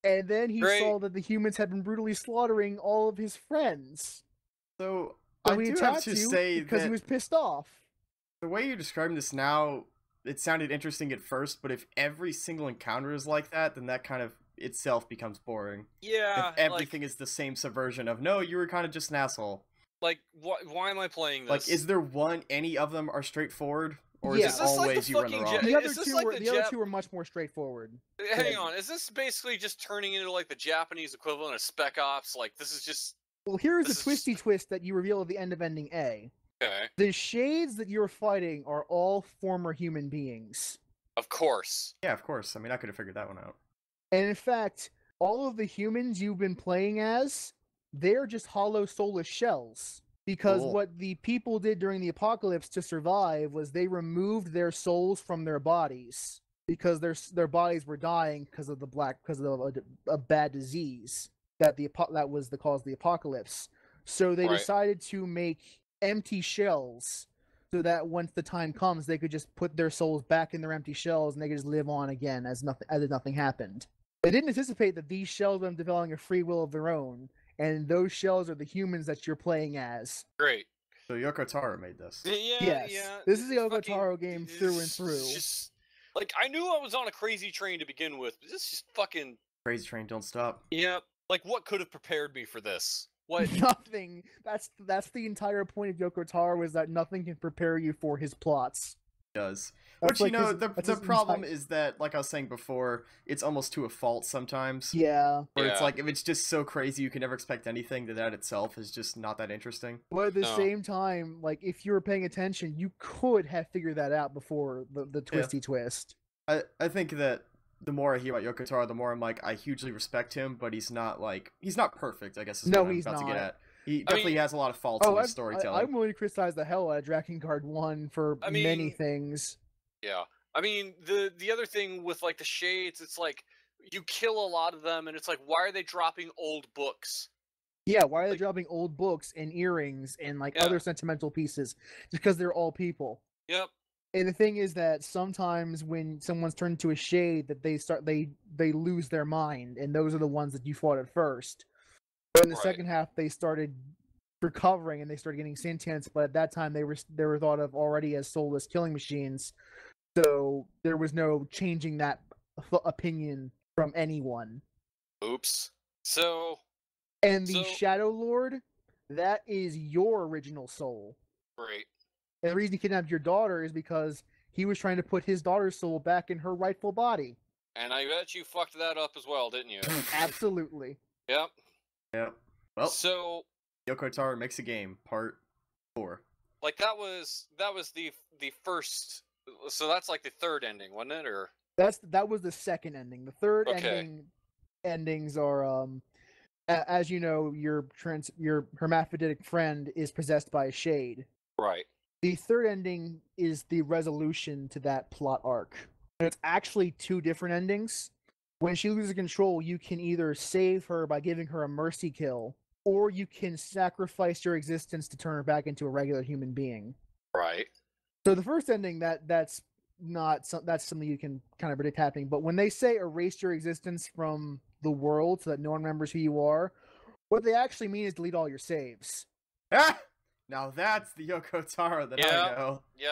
and then he great. saw that the humans had been brutally slaughtering all of his friends. So, so I he do have to you say because that he was pissed off. The way you're describing this now, it sounded interesting at first, but if every single encounter is like that, then that kind of itself becomes boring. Yeah, if everything like... is the same subversion of no, you were kind of just an asshole. Like, wh why am I playing this? Like, is there one, any of them are straightforward? Or yeah. is it all like ways you run wrong? The, other two, like were, the, the other two were much more straightforward. Hang yeah. on, is this basically just turning into, like, the Japanese equivalent of Spec Ops? Like, this is just... Well, here's a twisty just... twist that you reveal at the end of ending A. Okay. The shades that you're fighting are all former human beings. Of course. Yeah, of course. I mean, I could have figured that one out. And in fact, all of the humans you've been playing as... they're just hollow, soulless shells. Because cool. what the people did during the apocalypse to survive was they removed their souls from their bodies because their their bodies were dying because of the black because of a, a bad disease that the that was the cause of the apocalypse. So they right. decided to make empty shells so that once the time comes, they could just put their souls back in their empty shells and they could just live on again as nothing as if nothing happened. They didn't anticipate that these shells were developing a free will of their own. And those shells are the humans that you're playing as. Great. So Yoko Taro made this. Yeah, yes. yeah. This is the Yoko Taro game through and through. Just, like, I knew I was on a crazy train to begin with, but this is fucking... Crazy train, don't stop. Yeah. Like, what could have prepared me for this? What? Nothing. That's that's the entire point of Yoko Taro, is that nothing can prepare you for his plots. It does. That's Which, like you know, his, the, the problem entire... is that, like I was saying before, it's almost to a fault sometimes. Yeah. Where yeah. it's like, if it's just so crazy you can never expect anything, that that itself is just not that interesting. But at the no. same time, like, if you were paying attention, you could have figured that out before the, the twisty yeah. twist. I, I think that the more I hear about Yoko Taro, the more I'm like, I hugely respect him, but he's not, like, he's not perfect, I guess is no, what I'm he's about not. to get at. He definitely I mean, has a lot of faults oh, in his I've, storytelling. I, I'm willing to criticize the hell out of Drakengard one for I mean, many things. Yeah. I mean, the the other thing with, like, the shades, it's like, you kill a lot of them, and it's like, why are they dropping old books? Yeah, why are like, they dropping old books and earrings and, like, yeah. other sentimental pieces? Because they're all people. Yep. And the thing is that sometimes when someone's turned into a shade, that they start they they lose their mind, and those are the ones that you fought at first. But in the right. second half, they started recovering and they started getting sentience. But at that time, they were they were thought of already as soulless killing machines, so there was no changing that opinion from anyone. Oops. So. And the so, Shadow Lord, that is your original soul. Right. And the reason he kidnapped your daughter is because he was trying to put his daughter's soul back in her rightful body. And I bet you fucked that up as well, didn't you? Absolutely. Yep. Yeah. Well, so Yoko Taro makes a game, part four. Like that was that was the the first. So that's like the third ending, wasn't it? Or that's that was the second ending. The third okay. ending endings are um, a, as you know, your trans your hermaphroditic friend is possessed by a shade. Right. The third ending is the resolution to that plot arc. And it's actually two different endings. When she loses control, you can either save her by giving her a mercy kill, or you can sacrifice your existence to turn her back into a regular human being. Right. So the first ending, that that's not some, that's something you can kind of predict happening. But when they say erase your existence from the world so that no one remembers who you are, what they actually mean is delete all your saves. Ah! Now that's the Yoko Taro that yep. I know. Yep.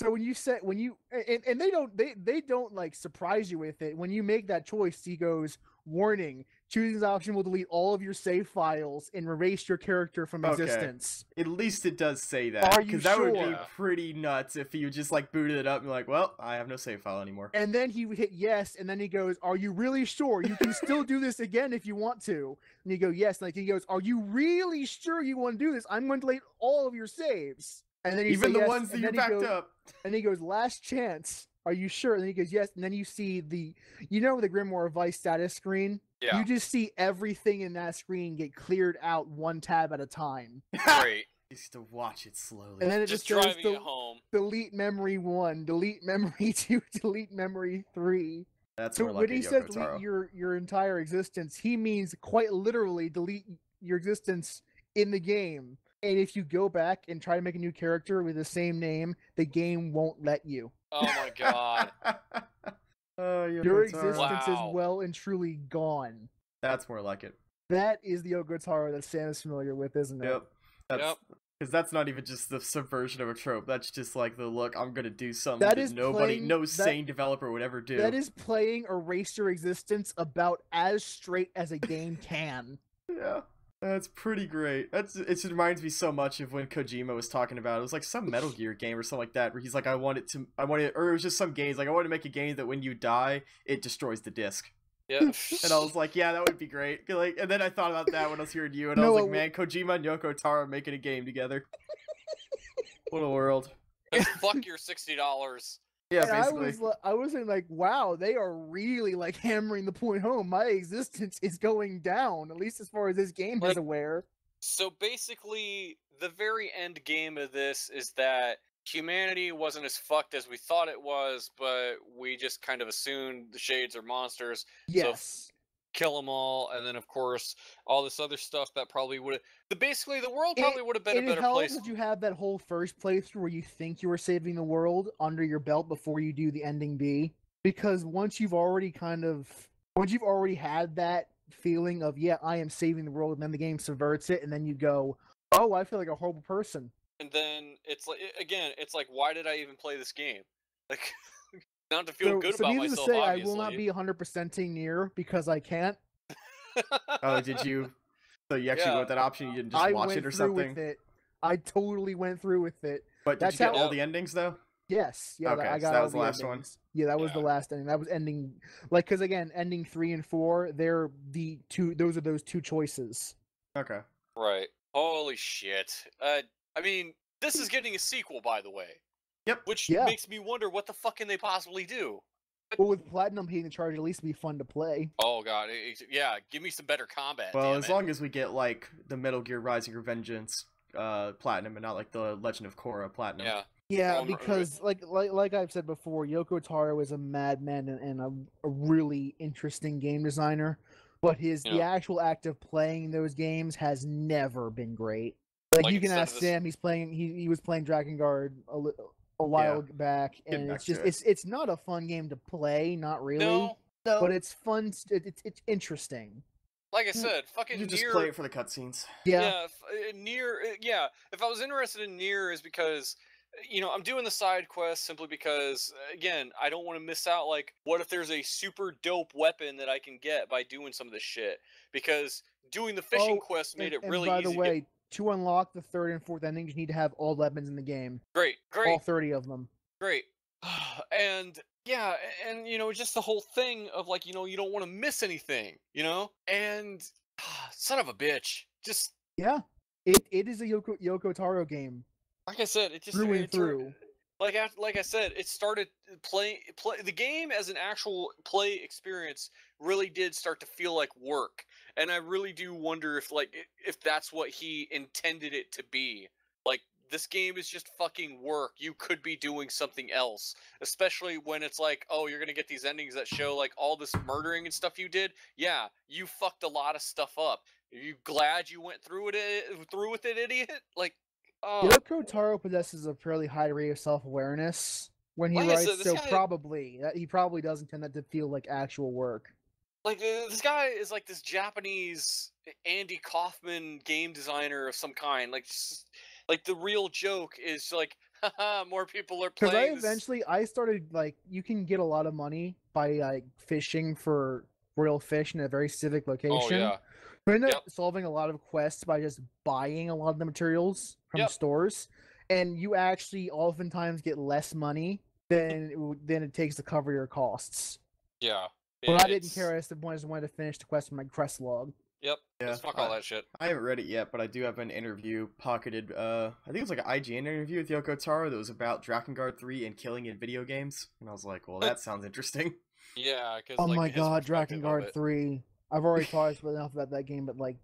So when you say when you and, and they don't they they don't like surprise you with it. When you make that choice, he goes, warning, choosing this option will delete all of your save files and erase your character from okay. existence. At least it does say that. Are you sure? Because that would be pretty nuts if you just like booted it up and be like, well, I have no save file anymore. And then he would hit yes, and then he goes, are you really sure? You can still do this again if you want to. And you go, yes. And like he goes, are you really sure you want to do this? I'm going to delete all of your saves. And then even the yes, ones that you backed goes, up. And he goes, last chance. Are you sure? And then he goes, yes. And then you see the, you know, the Grimoire Weiss status screen? Yeah. You just see everything in that screen get cleared out one tab at a time. Great. You used to watch it slowly. And then it just, just goes, del home. delete memory one, delete memory two, delete memory three. That's so when he says delete your, your entire existence, he means quite literally delete your existence in the game. And if you go back and try to make a new character with the same name, the game won't let you. Oh my god. uh, Your existence wow. is well and truly gone. That's more like it. That is the Yoko Taro that Sam is familiar with, isn't it? Yep. That's, yep. Because that's not even just the subversion of a trope. That's just like the look, I'm going to do something that, that is nobody, playing, no that, sane developer would ever do. That is playing Erase Your Existence about as straight as a game can. Yeah. That's pretty great. That's it reminds me so much of when Kojima was talking about it. It was like some Metal Gear game or something like that where he's like, I wanted to I wanted or it was just some games like I wanted to make a game that when you die, it destroys the disc. Yeah. And I was like, yeah, that would be great. Like and then I thought about that when I was hearing you and no, I was like, man, Kojima and Yoko Taro making a game together. What a world. Just fuck your sixty dollars. Yeah, and basically. I was like, I wasn't like, wow, they are really like hammering the point home. My existence is going down, at least as far as this game like, is aware. So basically, the very end game of this is that humanity wasn't as fucked as we thought it was, but we just kind of assumed the shades are monsters. Yes. So kill them all, and then of course all this other stuff that probably would have. Basically, the world probably would have been a better place. Did you have that whole first playthrough where you think you were saving the world under your belt before you do the ending B? Because once you've already kind of once you've already had that feeling of yeah, I am saving the world, and then the game subverts it, and then you go, oh, I feel like a horrible person. And then it's like again, it's like, why did I even play this game? Like. Not to feel so, good so about myself, to say, obviously. I will not be one hundred percenting Nier because I can't. Oh, did you? So you actually yeah. wrote that option? You didn't just I watch went it or through something? With it. I totally went through with it. But That's did you get how... all the endings, though? Yes. Yeah, okay, I got so that all was the last endings. one? Yeah, that was yeah. the last ending. That was ending... Like, because again, ending three and four, they're the two... Those are those two choices. Okay. Right. Holy shit. Uh, I mean, this is getting a sequel, by the way. Yep. Which yeah. makes me wonder what the fuck can they possibly do? Well, with Platinum being in charge, at least it'd be fun to play. Oh god, it, yeah, give me some better combat. Well, as it. long as we get like the Metal Gear Rising: Revengeance uh, Platinum, and not like the Legend of Korra Platinum. Yeah. Yeah, um, because like like like I've said before, Yoko Taro is a madman and, and a, a really interesting game designer, but his yeah. the actual act of playing those games has never been great. Like, like you can ask Sam, he's playing. He he was playing Drakengard a little. A while yeah. back, and back it's just it. it's it's not a fun game to play, not really. No, no. But it's fun. It, it, it's interesting. Like I said, fucking you just Nier, play it for the cutscenes. Yeah, yeah, Nier. Yeah, if I was interested in Nier, is because you know I'm doing the side quest simply because again I don't want to miss out. Like, what if there's a super dope weapon that I can get by doing some of this shit? Because doing the fishing oh, quest made and, it really. And by easy the way. To get To unlock the third and fourth endings, you need to have all weapons in the game. Great, great. All thirty of them. Great. And, yeah, and, you know, just the whole thing of, like, you know, you don't want to miss anything, you know? And, son of a bitch. Just... Yeah. It It is a Yoko, Yoko Taro game. Like I said, it just... Through and through. Like, after, like I said, it started play, play the game as an actual play experience really did start to feel like work. And I really do wonder if like if that's what he intended it to be. Like, this game is just fucking work. You could be doing something else. Especially when it's like, oh, you're going to get these endings that show like all this murdering and stuff you did. Yeah, you fucked a lot of stuff up. Are you glad you went through it through with it, idiot? Like, Oh. Yoko Taro possesses a fairly high degree of self-awareness when he like writes, said, so guy, probably he probably does intend that to feel like actual work. Like, uh, this guy is like this Japanese Andy Kaufman game designer of some kind. Like, just, like the real joke is like, haha, more people are playing. Because I eventually, this. I started like, you can get a lot of money by like fishing for real fish in a very civic location. Oh, yeah. We ended up yep. solving a lot of quests by just buying a lot of the materials from yep. stores, and you actually oftentimes get less money than it, than it takes to cover your costs. Yeah. It, but I didn't care. I just wanted to finish the quest in my quest log. Yep. Yeah. Just fuck all I, that shit. I haven't read it yet, but I do have an interview pocketed, uh, I think it was like an I G N interview with Yoko Taro that was about Drakengard three and killing in video games, and I was like, well, that sounds interesting. Yeah, because oh like, my god, Drakengard three. I've already talked enough about that game, but like,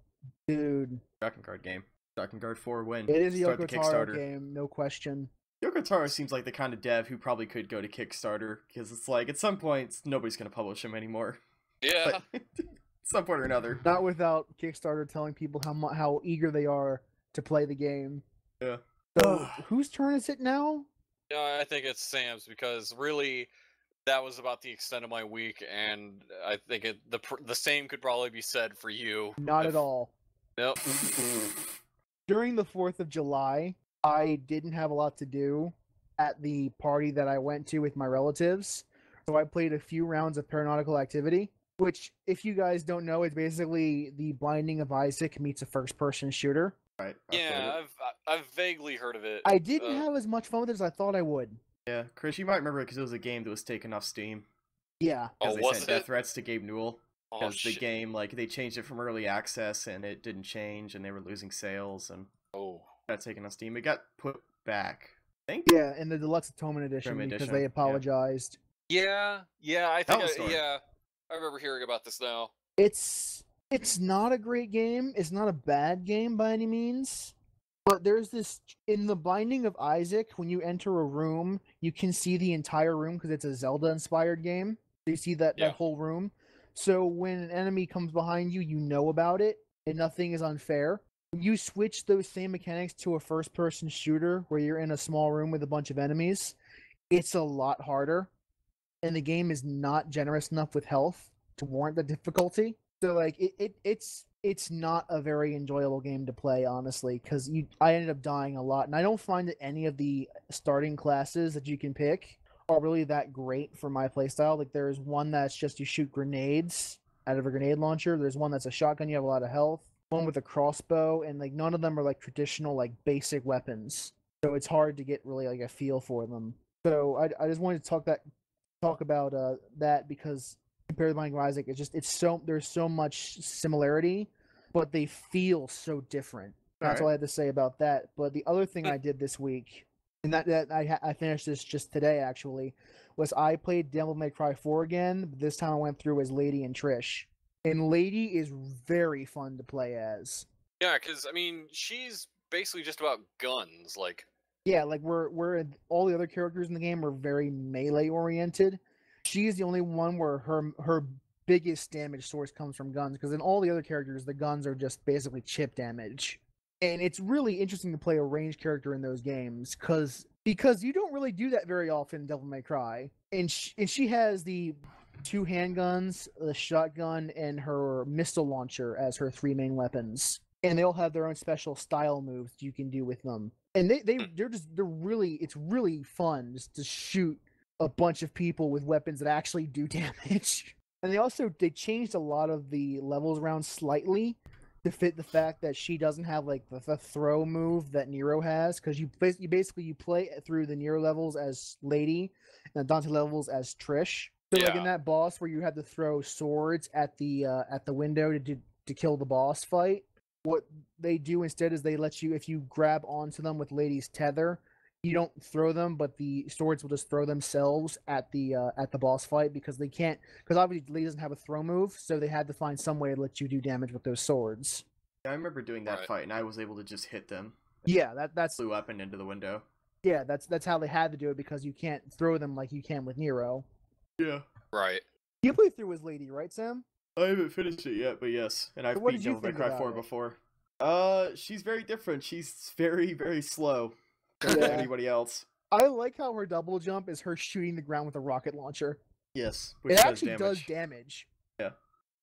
dude, Drakengard game, Drakengard four win. It is a Yoko Taro game, no question. Yoko Taro seems like the kind of dev who probably could go to Kickstarter because it's like at some point nobody's gonna publish him anymore. Yeah, but, at some point or another. Not without Kickstarter telling people how how eager they are to play the game. Yeah. So whose turn is it now? Yeah, I think it's Sam's because really. That was about the extent of my week, and I think it, the the same could probably be said for you. Not if, at all. Nope. During the fourth of July, I didn't have a lot to do at the party that I went to with my relatives, so I played a few rounds of Paranautical Activity, which, if you guys don't know, is basically the Binding of Isaac meets a first-person shooter. Right. I've yeah, I've, I've vaguely heard of it. I didn't uh, have as much fun with it as I thought I would. Yeah, Chris, you might remember it because it was a game that was taken off Steam. Yeah. Because oh, they was sent it? death threats to Gabe Newell. Because oh, the shit. game, like, they changed it from early access, and it didn't change, and they were losing sales, and oh. got taken off Steam. It got put back, I think? Yeah, in the Deluxe Atonement Edition, Atonement because Edition. they apologized. Yeah, yeah, I think, I, yeah, I remember hearing about this now. It's, It's not a great game. It's not a bad game by any means. But there's this, in The Binding of Isaac, when you enter a room, you can see the entire room because it's a Zelda-inspired game. You see that, yeah. that whole room. So when an enemy comes behind you, you know about it, and nothing is unfair. You switch those same mechanics to a first-person shooter where you're in a small room with a bunch of enemies. It's a lot harder, and the game is not generous enough with health to warrant the difficulty. So, like, it, it it's... It's not a very enjoyable game to play, honestly, because you I ended up dying a lot, and I don't find that any of the starting classes that you can pick are really that great for my playstyle. Like, there's one that's just you shoot grenades out of a grenade launcher. There's one that's a shotgun, you have a lot of health. One with a crossbow, and, like, none of them are, like, traditional, like, basic weapons. So it's hard to get really, like, a feel for them. So I, I just wanted to talk that talk about uh, that because... compared to Binding of Isaac, it's just it's so there's so much similarity, but they feel so different. All That's right. all I had to say about that. But the other thing I did this week, and that that I I finished this just today actually, was I played Devil May Cry four again. But this time I went through as Lady and Trish, and Lady is very fun to play as. Yeah, because I mean she's basically just about guns, like. Yeah, like we're we're all the other characters in the game are very melee oriented. She's the only one where her her biggest damage source comes from guns, because in all the other characters, the guns are just basically chip damage. And it's really interesting to play a ranged character in those games, because because you don't really do that very often in Devil May Cry. And she, and she has the two handguns, the shotgun, and her missile launcher as her three main weapons. And they all have their own special style moves you can do with them. And they, they, they're just, they're really, it's really fun just to shoot a bunch of people with weapons that actually do damage. And they also, they changed a lot of the levels around slightly to fit the fact that she doesn't have, like, the, the throw move that Nero has, because you, you basically, you play through the Nero levels as Lady, and the Dante levels as Trish. So, yeah. like, in that boss where you had to throw swords at the, uh, at the window to, do, to kill the boss fight, what they do instead is they let you, if you grab onto them with Lady's tether, you don't throw them, but the swords will just throw themselves at the uh, at the boss fight, because they can't. Because obviously, Lee doesn't have a throw move, so they had to find some way to let you do damage with those swords. Yeah, I remember doing that right. fight, and I was able to just hit them. Yeah, that that's flew up and into the window. Yeah, that's that's how they had to do it, because you can't throw them like you can with Nero. Yeah, right. You played through his Lady, right, Sam? I haven't finished it yet, but yes, and I've so beat Devil May Cry four before. Uh, she's very different. She's very very slow. Yeah. Anybody else? I like how her double jump is her shooting the ground with a rocket launcher. Yes, which it does actually damage. does damage. Yeah,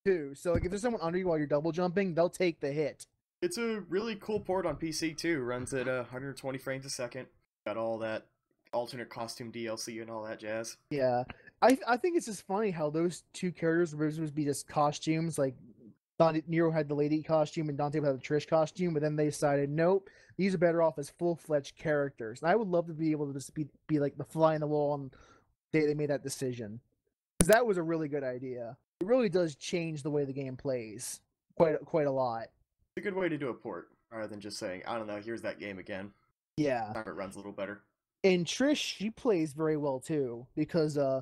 too. So like, if there's someone under you while you're double jumping, they'll take the hit. It's a really cool port on P C too. Runs at uh, one hundred twenty frames a second. Got all that alternate costume D L C and all that jazz. Yeah, I I think it's just funny how those two characters were supposed to be just costumes. Like Dante, Nero had the Lady costume and Dante had the Trish costume, but then they decided, nope, these are better off as full-fledged characters. And I would love to be able to just be, be like, the fly in the wall, and they, they made that decision. Because that was a really good idea. It really does change the way the game plays quite, quite a lot. It's a good way to do a port, rather than just saying, I don't know, here's that game again. Yeah. It runs a little better. And Trish, she plays very well, too, because... uh.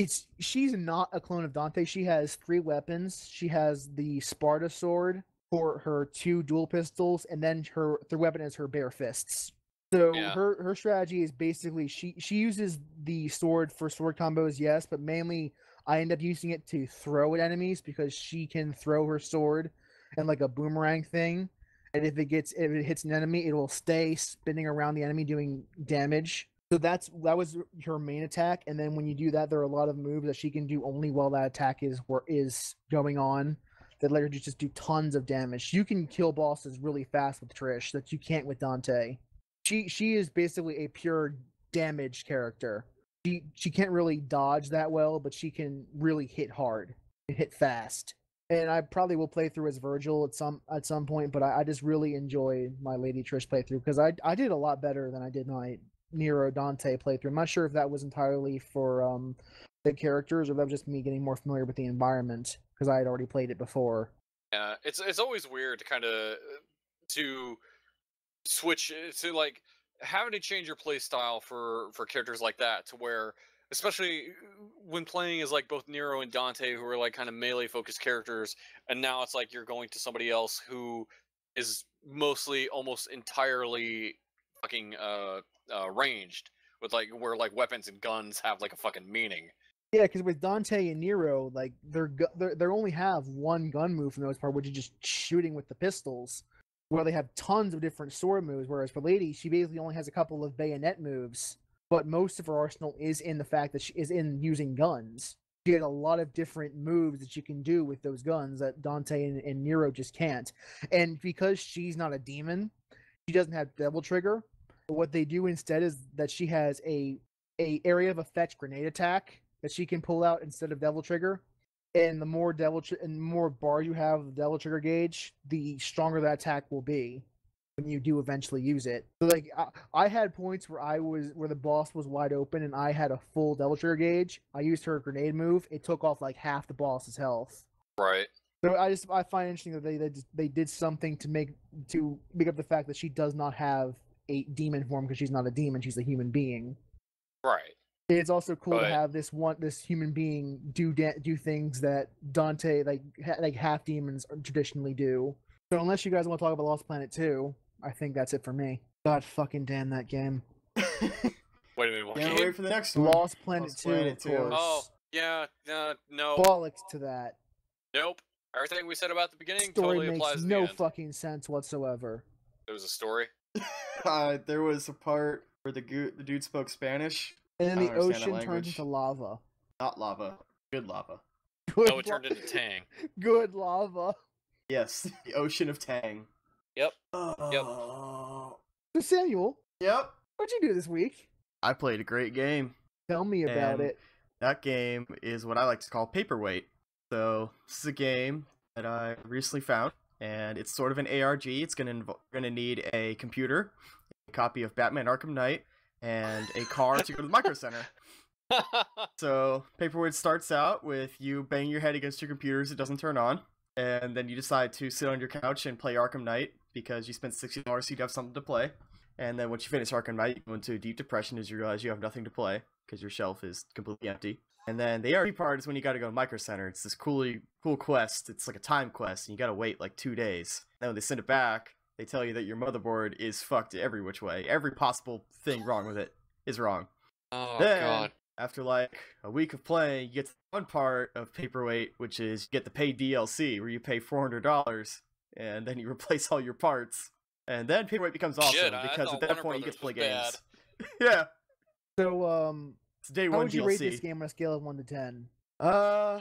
It's she's not a clone of Dante. She has three weapons. She has the Sparta sword for her two dual pistols, and then her third weapon is her bare fists. So yeah. her her strategy is basically she she uses the sword for sword combos, yes, but mainly I end up using it to throw at enemies, because she can throw her sword and like a boomerang thing, and if it gets if it hits an enemy, it will stay spinning around the enemy doing damage. So that's that was her main attack, and then when you do that, there are a lot of moves that she can do only while that attack is is going on that let her just do tons of damage. You can kill bosses really fast with Trish that you can't with Dante. She she is basically a pure damage character. She she can't really dodge that well, but she can really hit hard and hit fast. And I probably will play through as Virgil at some at some point, but I, I just really enjoy my Lady Trish playthrough, because I I did a lot better than I did my Nero Dante playthrough. I'm not sure if that was entirely for um, the characters, or that was just me getting more familiar with the environment, because I had already played it before. Yeah, it's it's always weird to kind of to switch to like having to change your play style for for characters like that, to where especially when playing as like both Nero and Dante, who are like kind of melee focused characters, and now it's like you're going to somebody else who is mostly almost entirely fucking uh, uh, ranged, with like where like weapons and guns have like a fucking meaning. Yeah, because with Dante and Nero, like they're they're they only have one gun move for the most part, which is just shooting with the pistols. Where they have tons of different sword moves, whereas for Lady, she basically only has a couple of bayonet moves. But most of her arsenal is in the fact that she is in using guns. She has a lot of different moves that you can do with those guns that Dante and, and Nero just can't. And because she's not a demon, she doesn't have Devil Trigger. But what they do instead is that she has a a area of effect grenade attack that she can pull out instead of Devil Trigger. And the more devil tr and more bar you have the Devil Trigger gauge, the stronger that attack will be when you do eventually use it. So like I, I had points where I was where the boss was wide open and I had a full Devil Trigger gauge. I used her grenade move. It took off like half the boss's health. Right. So I just I find it interesting that they they, just, they did something to make to make up the fact that she does not have a demon form because she's not a demon. She's a human being. Right. It's also cool but, to have this one, this human being do da do things that Dante, like ha like half demons traditionally do. So unless you guys want to talk about Lost Planet two, I think that's it for me. God fucking damn that game! Wait a minute, what yeah, game? Wait for the next one. Lost Planet Lost two, Planet of course. Oh yeah, uh, no bollocks to that. Nope. Everything we said about the beginning story totally makes applies no to the fucking end. sense whatsoever. There was a story. uh, there was a part where the go the dude spoke Spanish. And then the ocean turns into lava. Not lava. Good lava. Good oh, it turned into Tang. Good lava. Yes, the ocean of Tang. Yep. Oh. Yep. So Samuel. Yep. What'd you do this week? I played a great game. Tell me about and it. That game is what I like to call Paperweight. So this is a game that I recently found, and it's sort of an A R G. It's gonna gonna need a computer, a copy of Batman: Arkham Knight, and a car to go to the Micro Center. So Paperweight starts out with you bang your head against your computer as it doesn't turn on, and then you decide to sit on your couch and play Arkham Knight because you spent sixty dollars so you'd have something to play. And then once you finish Arkham Knight, you go into a deep depression as you realize you have nothing to play because your shelf is completely empty. And then the A R P part is when you got to go to Micro Center. It's this cool, cool quest. It's like a time quest, and you got to wait like two days. Then when they send it back, they tell you that your motherboard is fucked every which way. Every possible thing wrong with it is wrong. Oh, then, God. After like a week of playing, you get to one part of Paperweight, which is you get the paid D L C, where you pay four hundred dollars, and then you replace all your parts. And then Paperweight becomes awesome, Shit, because at that Warner point Brothers you get to play games. Yeah. So, um, it's day how one would you D L C. Rate this game on a scale of one to ten? Uh,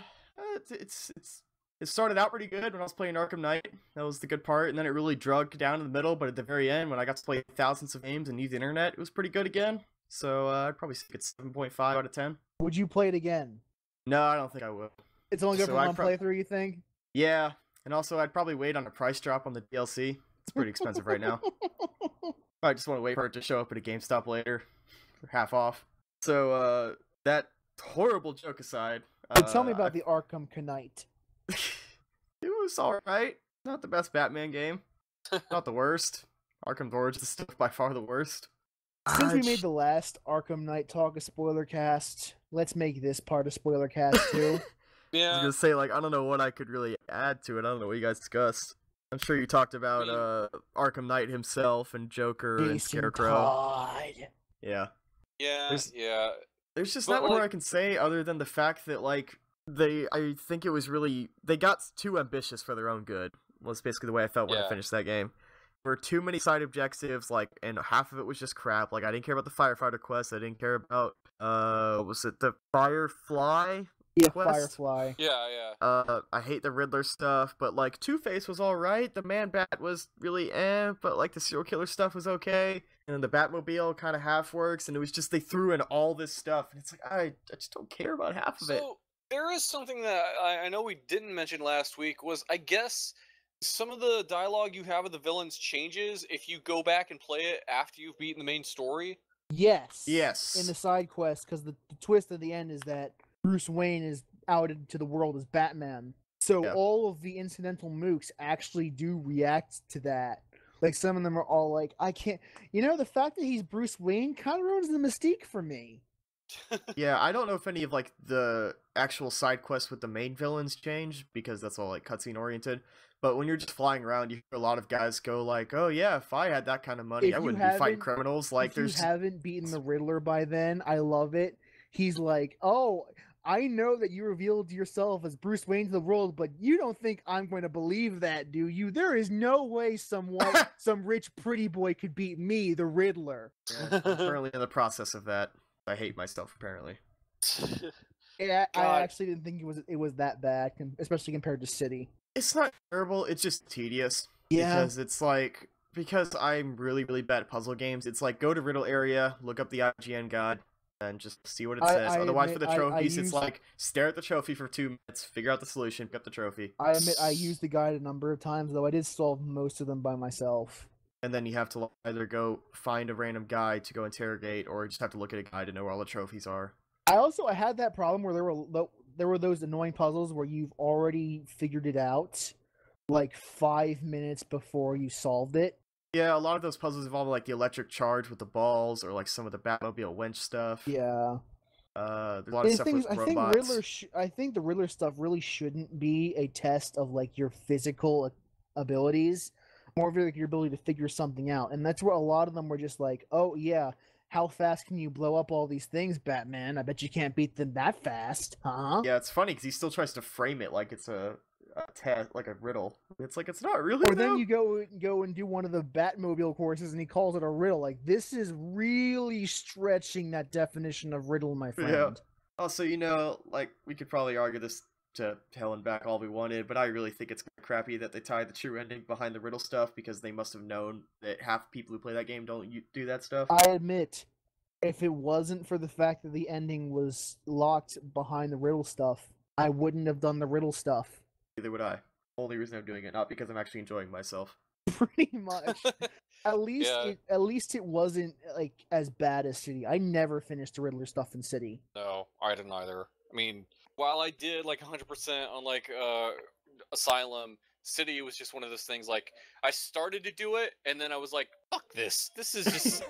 it's... it's, it's It started out pretty good when I was playing Arkham Knight. That was the good part, and then it really drugged down in the middle, but at the very end, when I got to play thousands of games and use the internet, it was pretty good again. So uh, I'd probably say it's seven point five out of ten. Would you play it again? No, I don't think I will. It's only good so for one playthrough, you think? Yeah, and also I'd probably wait on a price drop on the D L C. It's pretty expensive right now. I just want to wait for it to show up at a GameStop later for half off. So uh, that horrible joke aside... Uh, tell me about I... the Arkham Knight. It was alright. Not the best Batman game. Not the worst. Arkham Origins is still by far the worst. Since we made the last Arkham Knight talk a spoiler cast, let's make this part a spoiler cast too. Yeah. I was gonna say, like, I don't know what I could really add to it. I don't know what you guys discussed. I'm sure you talked about uh, Arkham Knight himself and Joker Jason and Scarecrow. Todd. Yeah. Yeah. There's, yeah. There's just but not more like... I can say other than the fact that, like, They, I think it was really, they got too ambitious for their own good, was basically the way I felt when yeah. I finished that game. There were too many side objectives, like, and half of it was just crap. Like, I didn't care about the firefighter quest, I didn't care about, uh, was it the Firefly yeah, quest? Firefly. Yeah, yeah. Uh, I hate the Riddler stuff, but, like, Two-Face was alright, the Man-Bat was really eh, but, like, the serial killer stuff was okay, and then the Batmobile kind of half works, and it was just, they threw in all this stuff, and it's like, I, I just don't care about half of so it. There is something that I, I know we didn't mention last week was, I guess, some of the dialogue you have with the villains changes if you go back and play it after you've beaten the main story. Yes. Yes. In the side quest, because the, the twist at the end is that Bruce Wayne is outed to the world as Batman. So yep. all of the incidental mooks actually do react to that. Like, some of them are all like, I can't... You know, the fact that he's Bruce Wayne kind of ruins the mystique for me. Yeah, I don't know if any of like the actual side quests with the main villains changed, because that's all like cutscene oriented. But when you're just flying around, you hear a lot of guys go like, "Oh yeah, if I had that kind of money, if I wouldn't be fighting criminals." Like, if there's you haven't beaten the Riddler by then, I love it. He's like, "Oh, I know that you revealed yourself as Bruce Wayne to the world, but you don't think I'm going to believe that, do you? There is no way some white, some rich pretty boy could beat me, the Riddler." Yeah, I'm currently in the process of that. I hate myself, apparently. Yeah, I, I actually didn't think it was it was that bad, especially compared to City. It's not terrible. It's just tedious. Yeah. Because it's like, because I'm really, really bad at puzzle games, it's like, go to Riddle Area, look up the I G N guide, and just see what it says. I, I Otherwise, admit, for the trophies, I, I it's like, stare at the trophy for two minutes, figure out the solution, pick up the trophy. I admit, I used the guide a number of times, though I did solve most of them by myself. And then you have to either go find a random guy to go interrogate, or just have to look at a guy to know where all the trophies are. I also I had that problem where there were there were those annoying puzzles where you've already figured it out, like, five minutes before you solved it. Yeah, a lot of those puzzles involve, like, the electric charge with the balls, or, like, some of the Batmobile winch stuff. Yeah. Uh, there's a lot of stuff with robots. I think Riddler sh I think the Riddler stuff really shouldn't be a test of, like, your physical abilities. More of your, like, your ability to figure something out. And that's where a lot of them were just like, oh, yeah, how fast can you blow up all these things, Batman? I bet you can't beat them that fast, huh? Yeah, it's funny, because he still tries to frame it like it's a... a test, like a riddle. It's like, it's not really. Or though. Then you go go and do one of the Batmobile courses, and he calls it a riddle. Like, this is really stretching that definition of riddle, my friend. Yeah. Also, you know, like, we could probably argue this to hell and back all we wanted, but I really think it's crappy that they tied the true ending behind the riddle stuff, because they must have known that half people who play that game don't do that stuff. I admit, if it wasn't for the fact that the ending was locked behind the riddle stuff, I wouldn't have done the riddle stuff. Neither would I. Only reason I'm doing it, not because I'm actually enjoying myself. Pretty much. At least, yeah. it, at least it wasn't like as bad as City. I never finished the Riddler stuff in City. No, I didn't either. I mean, while I did like one hundred percent on like uh, Asylum, City was just one of those things. Like, I started to do it, and then I was like, "Fuck this! This is just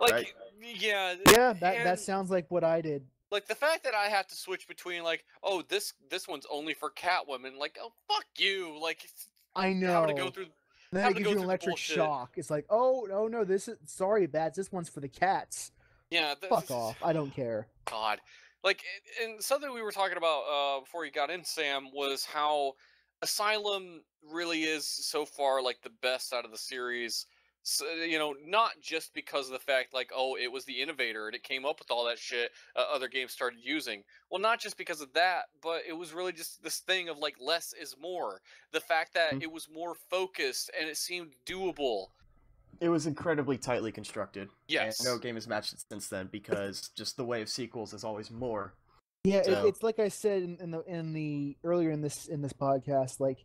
like, right. yeah, yeah." That and... that sounds like what I did. Like, the fact that I have to switch between, like, oh, this this one's only for Catwoman, like, oh, fuck you, like, I know. Having to go through, then it gives you an electric shock. It's like, oh, no, no, this is, sorry, Bats, this one's for the cats. Yeah. Fuck off, I don't care. God. Like, and something we were talking about uh, before you got in, Sam, was how Asylum really is, so far, like, the best out of the series. So, you know, not just because of the fact, like, oh, it was the innovator and it came up with all that shit uh, other games started using. Well, not just because of that, but it was really just this thing of, like, less is more. The fact that it was more focused and it seemed doable. It was incredibly tightly constructed. Yes. And no game has matched it since then, because just the way of sequels is always more. Yeah, so. it, it's like I said in, in the in the earlier in this in this podcast, like,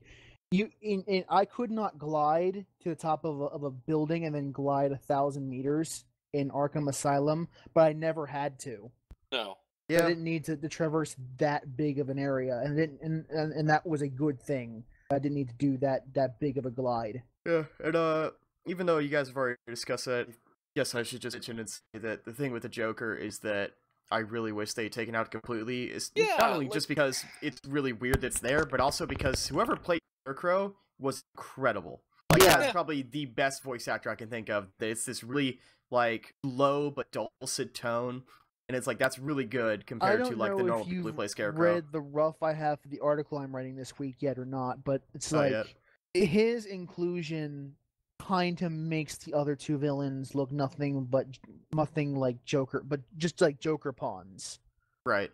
You in, in I could not glide to the top of a, of a building and then glide a thousand meters in Arkham Asylum, but I never had to. No, yeah, I didn't need to, to traverse that big of an area, and, it, and and and that was a good thing. I didn't need to do that that big of a glide. Yeah, and uh, even though you guys have already discussed it, yes, I should just mention and say that the thing with the Joker is that I really wish they had taken out completely. It's yeah, not only like... just because it's really weird that's there, but also because whoever played Scarecrow was incredible. Like, yeah, that's probably the best voice actor I can think of. It's this really, like, low but dulcet tone, and it's like, that's really good compared to, like, the normal people who play Scarecrow. I don't know if you've read the rough I have for the article I'm writing this week yet or not, but it's not like yet. His inclusion kind of makes the other two villains look nothing but nothing like Joker, but just like Joker pawns, right?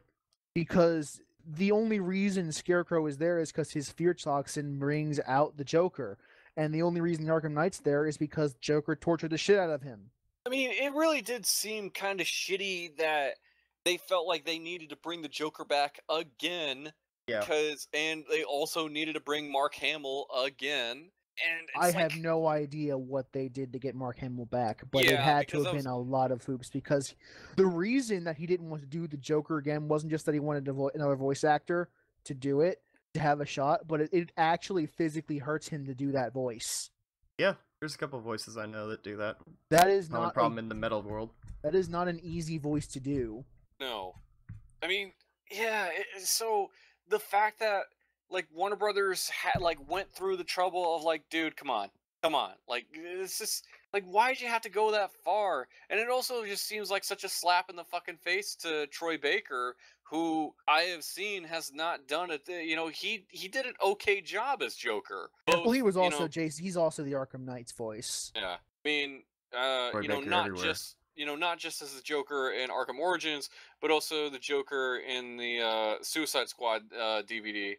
Because the only reason Scarecrow is there is because his fear toxin brings out the Joker. And the only reason Arkham Knight's there is because Joker tortured the shit out of him. I mean, it really did seem kind of shitty that they felt like they needed to bring the Joker back again. Yeah. Because, and they also needed to bring Mark Hamill again. And I like... have no idea what they did to get Mark Hamill back, but yeah, it had to have was... been a lot of hoops, because the reason that he didn't want to do the Joker again wasn't just that he wanted to vo another voice actor to do it, to have a shot, but it, it actually physically hurts him to do that voice. Yeah, there's a couple of voices I know that do that. That is not a problem in the metal world. That is not an easy voice to do. know. I mean, yeah, it, so the fact that, like, Warner Brothers had, like, went through the trouble of, like, dude, come on, come on. Like, it's just, like, why did you have to go that far? And it also just seems like such a slap in the fucking face to Troy Baker, who I have seen has not done it. You know, he he did an okay job as Joker. Both, well, he was also, you know, Jason, he's also the Arkham Knight's voice. Yeah, I mean, uh, you know, not everywhere. just... You know, not just as the Joker in Arkham Origins, but also the Joker in the uh, Suicide Squad uh, D V D,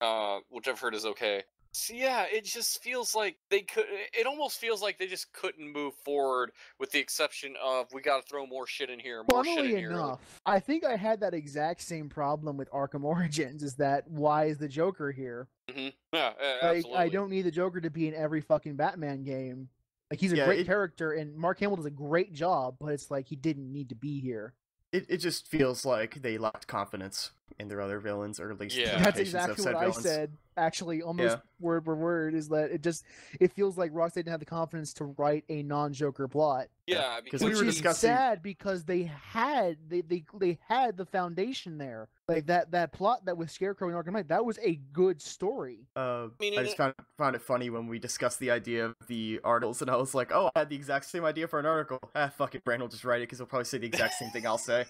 uh, which I've heard is okay. So yeah, it just feels like they could. It almost feels like they just couldn't move forward, with the exception of we got to throw more shit in here. More Funnily shit in enough, here. I think I had that exact same problem with Arkham Origins. Is that why is the Joker here? Mm-hmm. Yeah, like, I don't need the Joker to be in every fucking Batman game. Like, he's a yeah, great it, character, and Mark Hamill does a great job, but it's like, he didn't need to be here. It it just feels like they lacked confidence in their other villains, or at least yeah. That's exactly what villains. I said, actually, almost yeah. word for word, is that it just, it feels like Rockstar didn't have the confidence to write a non-Joker plot. Yeah, because we were discussing... sad, because they had, they, they, they had the foundation there. Like, that, that plot that with Scarecrow and Arkham Knight, that was a good story. Uh, Meaning I just found, found it funny when we discussed the idea of the articles, and I was like, oh, I had the exact same idea for an article. Ah, fuck it, Brand will just write it, because he'll probably say the exact same thing I'll say.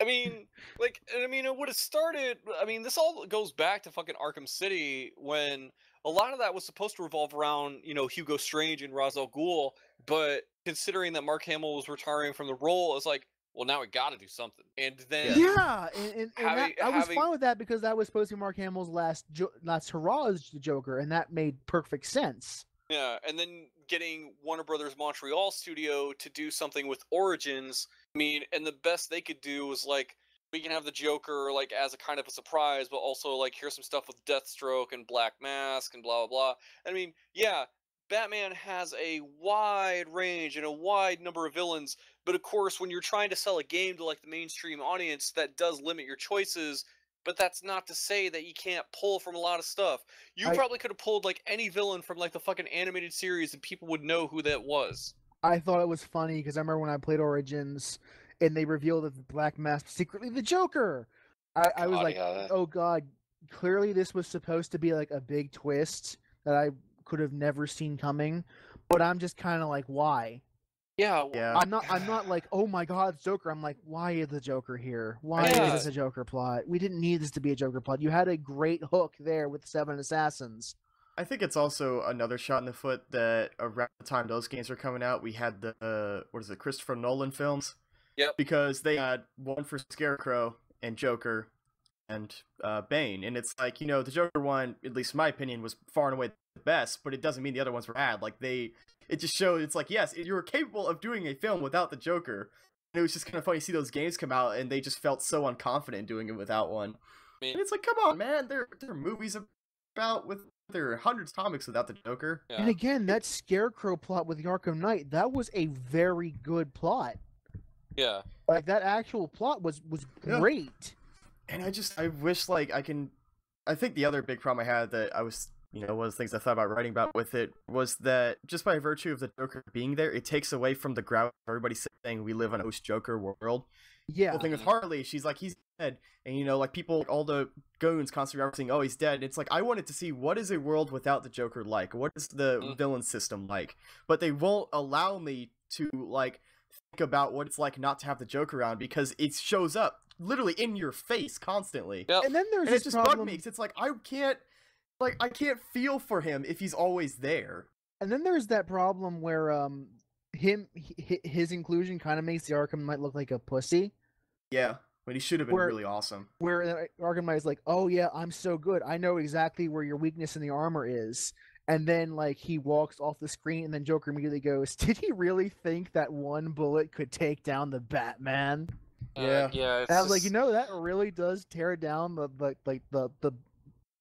I mean, like, I mean, it would have started, I mean, this all goes back to fucking Arkham City, when a lot of that was supposed to revolve around, you know, Hugo Strange and Ra's al Ghul, but considering that Mark Hamill was retiring from the role, it's like, well, now we got to do something. And then... Yeah, and, and, having, and that, I was having... fine with that, because that was supposed to be Mark Hamill's last, jo last hurrah as the Joker, and that made perfect sense. Yeah, and then getting Warner Brothers Montreal studio to do something with Origins, I mean, and the best they could do was, like, we can have the Joker, like, as a kind of a surprise, but also, like, here's some stuff with Deathstroke and Black Mask and blah, blah, blah. I mean, yeah, Batman has a wide range and a wide number of villains. But of course, when you're trying to sell a game to, like, the mainstream audience, that does limit your choices, but that's not to say that you can't pull from a lot of stuff. You I, probably could have pulled, like, any villain from, like, the fucking animated series, and people would know who that was. I thought it was funny, because I remember when I played Origins, and they revealed that the Black Mask was secretly the Joker. I, I was god, like, yeah. oh god, clearly this was supposed to be, like, a big twist that I could have never seen coming, but I'm just kind of like, why? Yeah, yeah, I'm not. I'm not like, oh my God, it's Joker. I'm like, why is the Joker here? Why yeah. is this a Joker plot? We didn't need this to be a Joker plot. You had a great hook there with Seven Assassins. I think it's also another shot in the foot that around the time those games were coming out, we had the uh, what is it, Christopher Nolan films? Yep. Because they had one for Scarecrow and Joker and uh, Bane, and it's like, you know, the Joker one, at least in my opinion, was far and away the best, but it doesn't mean the other ones were bad. Like, they. It just showed, it's like, yes, you were capable of doing a film without the Joker. And it was just kind of funny to see those games come out, and they just felt so unconfident doing it without one. I mean, and it's like, come on, man, there, there are movies about, with there are hundreds of comics without the Joker. Yeah. And again, that Scarecrow plot with the Arkham Knight, that was a very good plot. Yeah. Like, that actual plot was, was great. Yeah. And I just, I wish, like, I can, I think the other big problem I had that I was... You know, one of the things I thought about writing about with it was that just by virtue of the Joker being there, it takes away from the ground of everybody saying we live in a post-Joker world. Yeah. The thing with Harley, she's like, he's dead. And, you know, like, people, all the goons constantly referencing, oh, he's dead. And it's like, I wanted to see, what is a world without the Joker like? What is the mm. villain system like? But they won't allow me to, like, think about what it's like not to have the Joker around, because it shows up literally in your face constantly. Yep. And then there's and this it just problem. Bugged me, 'cause it's like, I can't... Like, I can't feel for him if he's always there. And then there's that problem where um, him his inclusion kind of makes the Arkham Knight look like a pussy. Yeah, but he should have been where, really awesome. Where Arkham Knight is like, oh yeah, I'm so good. I know exactly where your weakness in the armor is. And then, like, he walks off the screen, and then Joker immediately goes, did he really think that one bullet could take down the Batman? Uh, yeah. yeah it's and I was just... like, you know, that really does tear down the, the like, the, the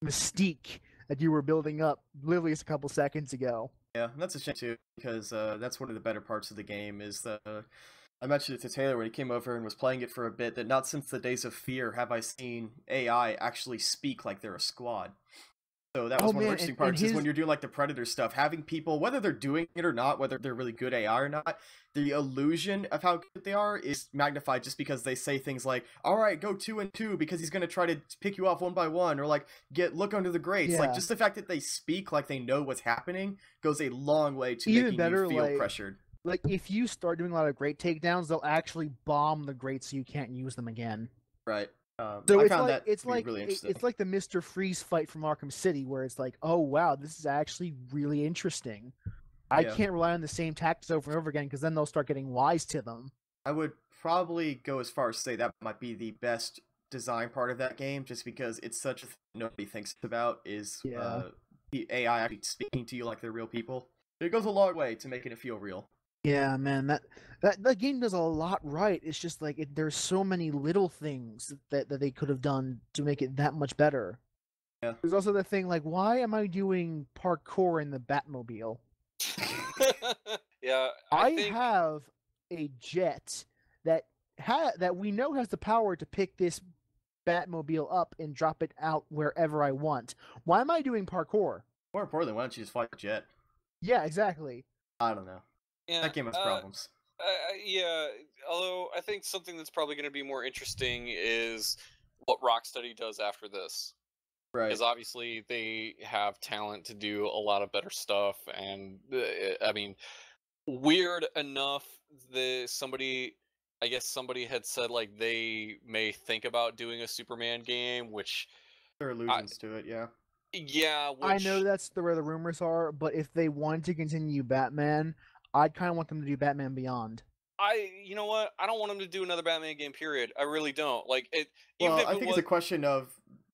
mystique that you were building up literally just a couple seconds ago. Yeah, and that's a shame too, because uh, that's one of the better parts of the game is the... Uh, I mentioned it to Taylor when he came over and was playing it for a bit, that not since the days of Fear have I seen A I actually speak like they're a squad. So that was oh, one man. of the interesting and, parts and his... is when you're doing like the Predator stuff, having people, whether they're doing it or not, whether they're really good A I or not, the illusion of how good they are is magnified just because they say things like, all right, go two and two because he's going to try to pick you off one by one, or like get look under the grates. Yeah. Like just the fact that they speak like they know what's happening goes a long way to Even making better, you feel like, pressured. Like if you start doing a lot of grate takedowns, they'll actually bomb the grates so you can't use them again. Right. Um, so I it's, found like, that it's, like, really it, it's like the Mister Freeze fight from Arkham City, where it's like, oh, wow, this is actually really interesting. I yeah. can't rely on the same tactics over and over again, because then they'll start getting wise to them. I would probably go as far as say that might be the best design part of that game, just because it's such a thing nobody thinks about, is yeah. uh, the A I actually speaking to you like they're real people. It goes a long way to making it feel real. Yeah, man, that, that that game does a lot right. It's just like it, there's so many little things that, that they could have done to make it that much better. Yeah. There's also the thing like, why am I doing parkour in the Batmobile? yeah, I, I think... have a jet that ha that we know has the power to pick this Batmobile up and drop it out wherever I want. Why am I doing parkour? More importantly, why don't you just fly a jet? Yeah, exactly. I don't know. Yeah, that game has uh, problems. Uh, yeah, although I think something that's probably going to be more interesting is what Rocksteady does after this. Right. Because obviously they have talent to do a lot of better stuff, and uh, I mean, weird enough, the somebody, I guess somebody had said like they may think about doing a Superman game, which there are allusions I, to it, yeah. Yeah, which... I know that's the, where the rumors are, but if they want to continue Batman, I'd kind of want them to do Batman Beyond. I, you know what? I don't want them to do another Batman game, period. I really don't. Like, it. Well, even if I it think was... it's a question of,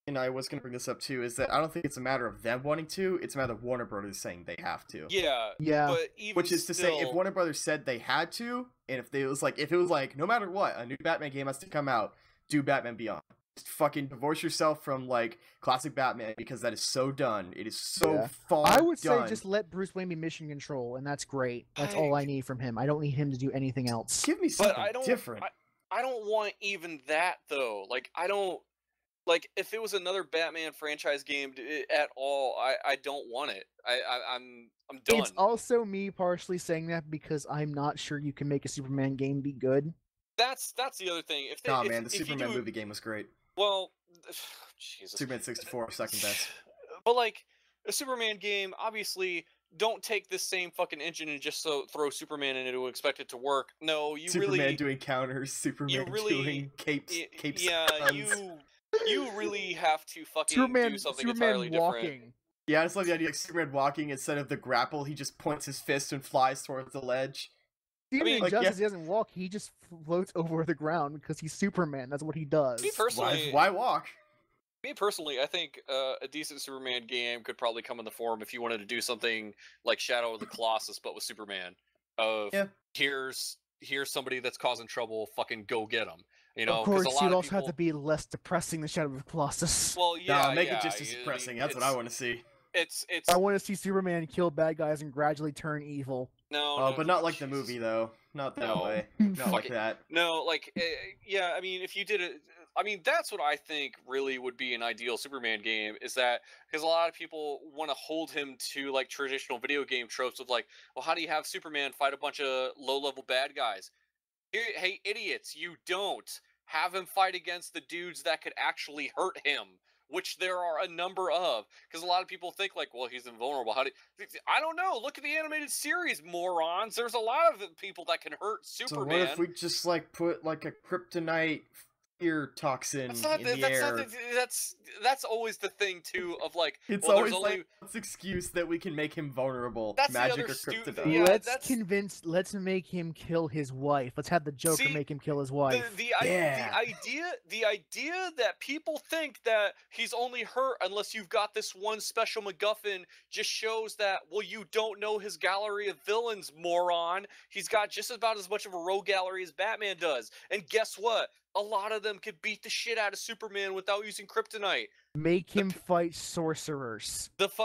and I was going to bring this up too, is that I don't think it's a matter of them wanting to, it's a matter of Warner Brothers saying they have to. Yeah. Yeah. But even Which is still... to say, if Warner Brothers said they had to, and if they, it was like, if it was like, no matter what, a new Batman game has to come out, do Batman Beyond. Just fucking divorce yourself from, like, classic Batman, because that is so done. It is so yeah. far I would done. say just let Bruce Wayne be mission control, and that's great. That's I... all I need from him. I don't need him to do anything else. Give me something but I don't, different. I, I don't want even that, though. Like, I don't... Like, if it was another Batman franchise game at all, I, I don't want it. I, I, I'm I'm done. It's also me partially saying that because I'm not sure you can make a Superman game be good. That's that's the other thing. If they, nah, if, man, the if Superman do... movie game was great. Well, Jesus. Superman sixty-four, second best. But like, a Superman game, obviously, don't take this same fucking engine and just so throw Superman in it to expect it to work. No, you Superman really... Superman doing counters, Superman really, doing capes, capes. Yeah, guns. you you really have to fucking Superman, do something Superman entirely walking. different. Yeah, I just love the idea of Superman walking. Instead of the grapple, he just points his fist and flies towards the ledge. Even I mean, like, yeah. he doesn't walk, he just floats over the ground because he's Superman. That's what he does. Me personally, why, why walk? Me personally, I think uh, a decent Superman game could probably come in the form if you wanted to do something like Shadow of the Colossus, but with Superman. Of yeah. here's here's somebody that's causing trouble, fucking go get him. You know, of course, a lot you'd of also people... have to be less depressing than Shadow of the Colossus. Well, yeah, nah, make yeah, it just as depressing. That's what I want to see. It's it's. I want to see Superman kill bad guys and gradually turn evil. No, uh, no, but not like Jesus. the movie though. Not that no. way. Not like that. No, like uh, yeah. I mean, if you did it, I mean, that's what I think really would be an ideal Superman game. Is that because a lot of people want to hold him to like traditional video game tropes of like, well, how do you have Superman fight a bunch of low-level bad guys? Hey, idiots! You don't have him fight against the dudes that could actually hurt him. Which there are a number of, because a lot of people think like, well, he's invulnerable. How do I don't know? Look at the animated series, morons. There's a lot of people that can hurt Superman. So what if we just like put like a kryptonite fear toxin that's not in the, the that's air? Not the, that's that's always the thing too. Of like, it's well, always only... like it's excuse that we can make him vulnerable. That's magic or kryptonite. Yeah, let's that's... convince. Let's make him kill his wife. Let's have the Joker See, make him kill his wife. The, the, yeah. I, the idea, the idea that people think that he's only hurt unless you've got this one special MacGuffin just shows that well, you don't know his gallery of villains, moron. He's got just about as much of a rogue gallery as Batman does, and guess what? A lot of them could beat the shit out of Superman without using kryptonite. Make him the, fight sorcerers. The fu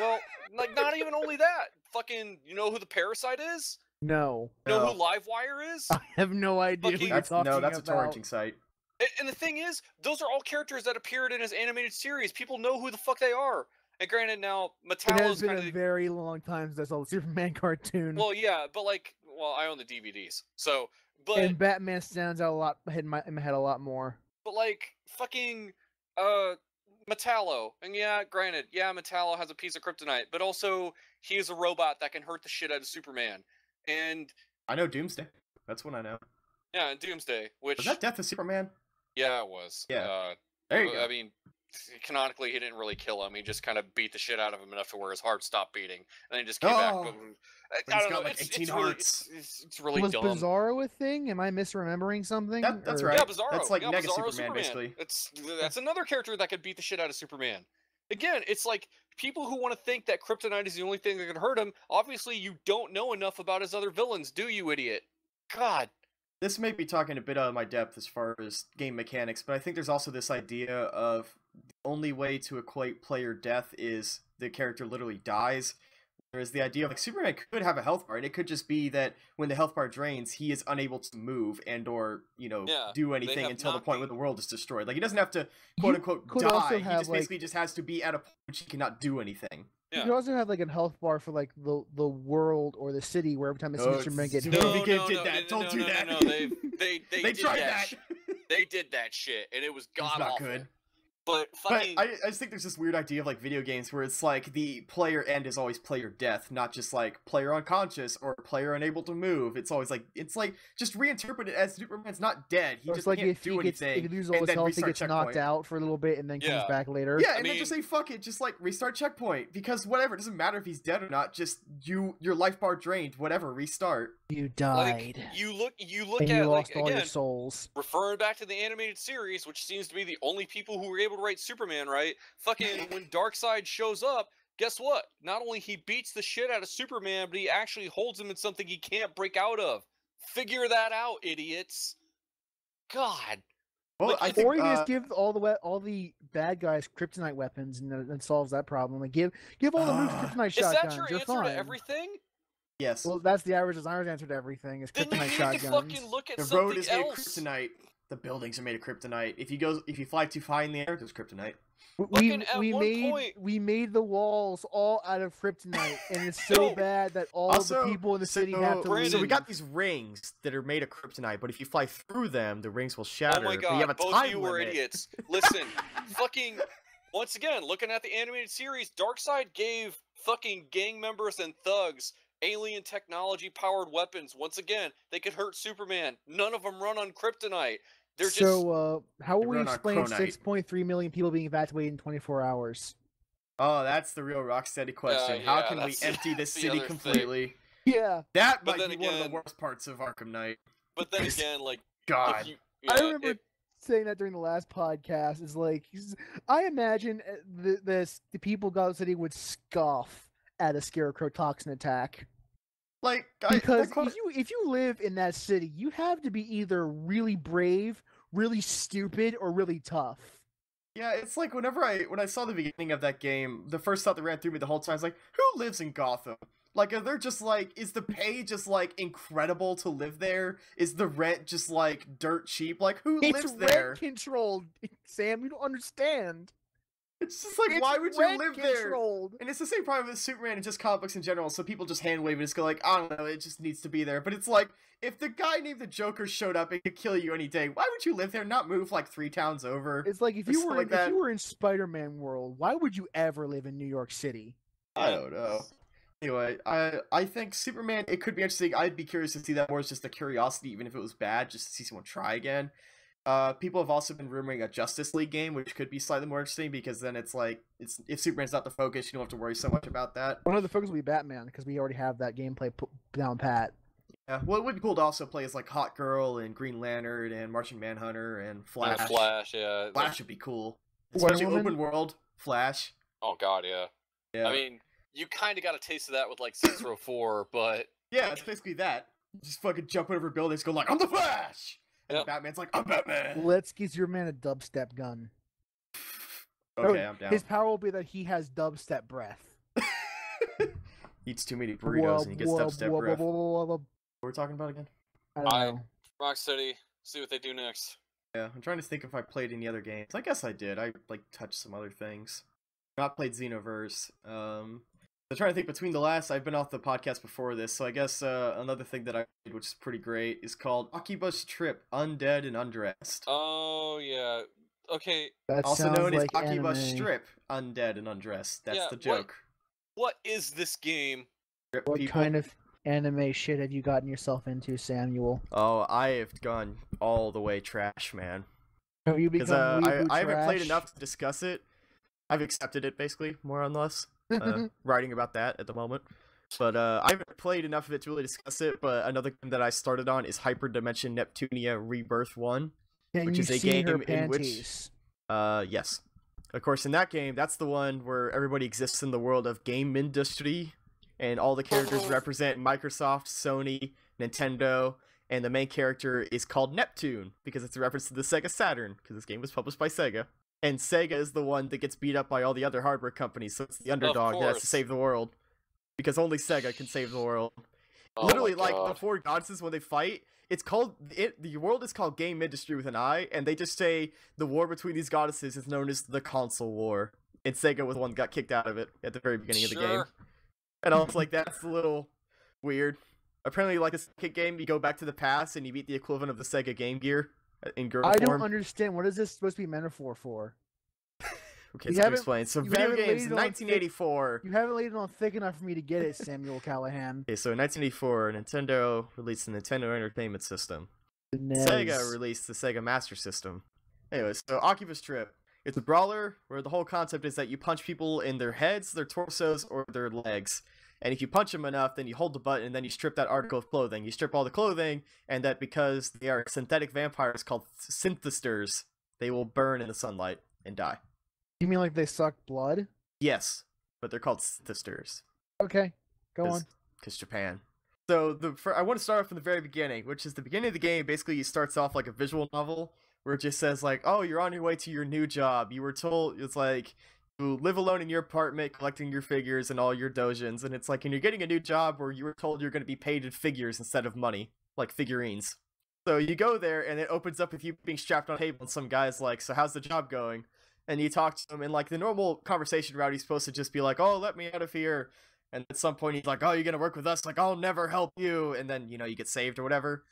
well, like not even only that. Fucking, you know who the Parasite is? No. You know no. who Livewire is? I have no idea. Fucking, who you're talking no, that's about. a torrenting site. And, and the thing is, those are all characters that appeared in his animated series. People know who the fuck they are. And granted, now Metallo has been kinda... a very long time since I saw the Superman cartoon. Well, yeah, but like, well, I own the D V Ds, so. But and Batman stands out a lot in my, in my head a lot more. But like fucking uh, Metallo, and yeah, granted, yeah, Metallo has a piece of kryptonite, but also he is a robot that can hurt the shit out of Superman. And I know Doomsday. That's what I know. Yeah, Doomsday. Which was that Death of Superman? Yeah, it was. Yeah. Uh, there you I, go. I mean. Canonically, he didn't really kill him. He just kind of beat the shit out of him enough to where his heart stopped beating, and then he just came oh, back. But, but I don't know. Like it's, it's, really, it's, it's, it's really was dumb. Was Bizarro a thing? Am I misremembering something? That, that's or... right. Yeah, Bizarro. That's like yeah, Mega Bizarro Superman, Superman, basically. It's that's another character that could beat the shit out of Superman. Again, it's like people who want to think that kryptonite is the only thing that can hurt him. Obviously, you don't know enough about his other villains, do you, idiot? God. This may be talking a bit out of my depth as far as game mechanics, but I think there's also this idea of the only way to equate player death is the character literally dies. Whereas the idea of like Superman could have a health bar, and it could just be that when the health bar drains, he is unable to move and or, you know, yeah, do anything until the point where the world is destroyed. Like he doesn't have to quote unquote die. He just like... basically just has to be at a point which he cannot do anything. Yeah. You could also have like a health bar for like the the world or the city where every time it's Mister Man gets no, no, did no, that. No, don't no, do that. No, no, they they they, they did tried that. that. They did that shit, and it was god awful. Not good. But fucking, but I, I just think there's this weird idea of like video games where it's like the player end is always player death, not just like player unconscious or player unable to move. It's always like it's like just reinterpret it as Superman's not dead. He just like can't if do he gets, anything. If he loses all his health, he gets checkpoint. knocked out for a little bit and then yeah. comes back later. Yeah, and I mean, then just say fuck it, just like restart checkpoint because whatever, it doesn't matter if he's dead or not. Just you, your life bar drained, whatever, restart. You died. Like, you look, you look and at you lost like, all again, your souls. Referring back to the animated series, which seems to be the only people who were able to write Superman, right? Fucking when Darkseid shows up, guess what? Not only he beats the shit out of Superman, but he actually holds him in something he can't break out of. Figure that out, idiots. God. Well, like, I think, or you uh, just give all the all the bad guys kryptonite weapons, and that solves that problem. Like give give all the uh, moves kryptonite shotguns. Is that your answer fine. to everything? Yes. Well, that's the average designer's answer to everything. Is kryptonite then you need shotguns. To fucking look at the something road is else. Made kryptonite. The buildings are made of kryptonite. If you go, if you fly too high in the air, there's kryptonite. We we made point... we made the walls all out of kryptonite, and it's so no. bad that all also, the people in the city so, have to. Brandon, leave. So we got these rings that are made of kryptonite, but if you fly through them, the rings will shatter. Oh my god! You have a both time you were limit. idiots. Listen, fucking. Once again, looking at the animated series, Darkseid gave fucking gang members and thugs alien technology-powered weapons. Once again, they could hurt Superman. None of them run on kryptonite. They're so, just, uh, how will we explain six point three million people being evacuated in twenty-four hours? Oh, that's the real Rocksteady question. Uh, yeah, how can we empty this city completely? Thing. Yeah. That might be again, one of the worst parts of Arkham Knight. But then again, like... God. You, yeah, I remember it, saying that during the last podcast. Is like, I imagine the, this, the people of God City would scoff at a Scarecrow toxin attack. Like, because I, if you if you live in that city, you have to be either really brave, really stupid, or really tough. Yeah, it's like whenever I when I saw the beginning of that game, the first thought that ran through me the whole time is like, who lives in Gotham? Like, are there just like, is the pay just like incredible to live there? Is the rent just like dirt cheap? Like, who it's lives there? It's rent controlled, Sam. You don't understand. It's just like, it's why would you live controlled. there? And it's the same problem with Superman and just comic books in general, so people just hand-wave and just go like, I don't know, it just needs to be there. But it's like, if the guy named the Joker showed up and could kill you any day, why would you live there, not move like three towns over? It's like, if you were like if you were in Spider-Man world, why would you ever live in New York City? I don't know. Anyway, I I think Superman, it could be interesting. I'd be curious to see that more as just a curiosity, even if it was bad, just to see someone try again. Uh, people have also been rumoring a Justice League game, which could be slightly more interesting because then it's like, it's if Superman's not the focus, you don't have to worry so much about that. One of the focus will be Batman because we already have that gameplay down pat. Yeah, well, it would be cool to also play as like Hot Girl and Green Lantern and Martian Manhunter and Flash. And Flash, yeah. Flash like... would be cool, especially open world Flash. Oh god, yeah. Yeah. I mean, you kind of got a taste of that with like six oh four, but yeah, it's basically that. Just fucking jumping over buildings, go like, I'm the Flash. And yep. Batman's like, I'm Batman! Let's give your man a dubstep gun. Okay, I'm down. His power will be that he has dubstep breath. Eats too many burritos wub, and he gets wub, dubstep wub, breath. Wub, wub, wub, wub. What we're talking about again? I don't know. Rocksteady, see what they do next. Yeah, I'm trying to think if I played any other games. I guess I did. I, like, touched some other things. not played Xenoverse. Um, I'm trying to think between the last, I've been off the podcast before this, so I guess uh, another thing that I did, which is pretty great, is called Akibus Trip, Undead and Undressed. Oh, yeah. Okay. That also known like as Akibus anime. Strip, Undead and Undressed. That's yeah, the joke. What, what is this game? What people. kind of anime shit have you gotten yourself into, Samuel? Oh, I have gone all the way trash, man. Have you become uh, I, I haven't played enough to discuss it. I've accepted it, basically, more or less. Uh, writing about that at the moment. But uh, I haven't played enough of it to really discuss it, but another game that I started on is Hyperdimension Neptunia Rebirth one, Can which is a game in which... Uh, yes. Of course, in that game, that's the one where everybody exists in the world of game industry, and all the characters represent Microsoft, Sony, Nintendo, and the main character is called Neptune, because it's a reference to the Sega Saturn, because this game was published by Sega. And Sega is the one that gets beat up by all the other hardware companies, so it's the underdog that has to save the world. Because only Sega can save the world. Oh Literally, like, the four goddesses, when they fight, it's called, it, the world is called Game Industry with an I, and they just say the war between these goddesses is known as the console war. And Sega was the one that got kicked out of it at the very beginning sure. of the game. And I was like, that's a little weird. Apparently, like, a Sega game, you go back to the past and you beat the equivalent of the Sega Game Gear. In I don't form. understand. What is this supposed to be metaphor for? Okay, so explain. So video games in nineteen eighty-four. You haven't laid it on thick enough for me to get it, Samuel Callahan. Okay, so in nineteen eighty-four, Nintendo released the Nintendo Entertainment System. Nice. Sega released the Sega Master System. Anyway, so Occupus Trip. It's a brawler where the whole concept is that you punch people in their heads, their torsos, or their legs. And if you punch them enough, then you hold the button, and then you strip that article of clothing. You strip all the clothing, and that because they are synthetic vampires called synthesters, they will burn in the sunlight and die. You mean like they suck blood? Yes, but they're called synthesters. Okay, go Cause, on. Because Japan. So the for, I want to start off from the very beginning, which is the beginning of the game. Basically, it starts off like a visual novel, where it just says, like, oh, you're on your way to your new job. You were told, it's like... who live alone in your apartment, collecting your figures and all your dojins, and it's like, and you're getting a new job where you were told you're going to be paid in figures instead of money, like figurines. So you go there, and it opens up with you being strapped on a table, and some guy's like, so how's the job going? And you talk to him, and like, the normal conversation route, he's supposed to just be like, oh, let me out of here, and at some point he's like, oh, you're going to work with us? Like, I'll never help you, and then, you know, you get saved or whatever.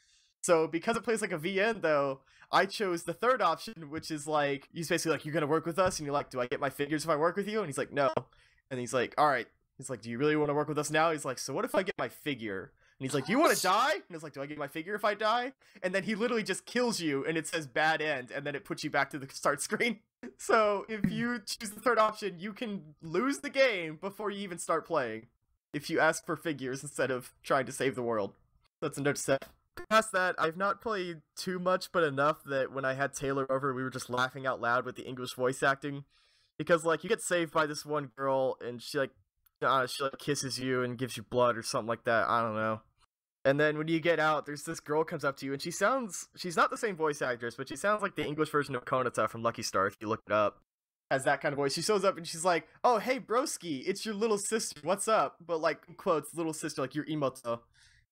So because it plays like a V N, though, I chose the third option, which is like, he's basically like, you're going to work with us? And you're like, do I get my figures if I work with you? And he's like, no. And he's like, all right. He's like, do you really want to work with us now? He's like, so what if I get my figure? And he's like, do you want to die? And he's like, do I get my figure if I die? And then he literally just kills you, and it says bad end, and then it puts you back to the start screen. So if you choose the third option, you can lose the game before you even start playing, if you ask for figures instead of trying to save the world. That's a note to set. Past that, I've not played too much, but enough that when I had Taylor over, we were just laughing out loud with the English voice acting, because like you get saved by this one girl, and she like uh, she like kisses you and gives you blood or something like that. I don't know. And then when you get out, there's this girl comes up to you, and she sounds she's not the same voice actress, but she sounds like the English version of Konata from Lucky Star. If you look it up, has that kind of voice. She shows up and she's like, "Oh hey broski, it's your little sister. What's up?" But like quotes little sister, like your Imoto.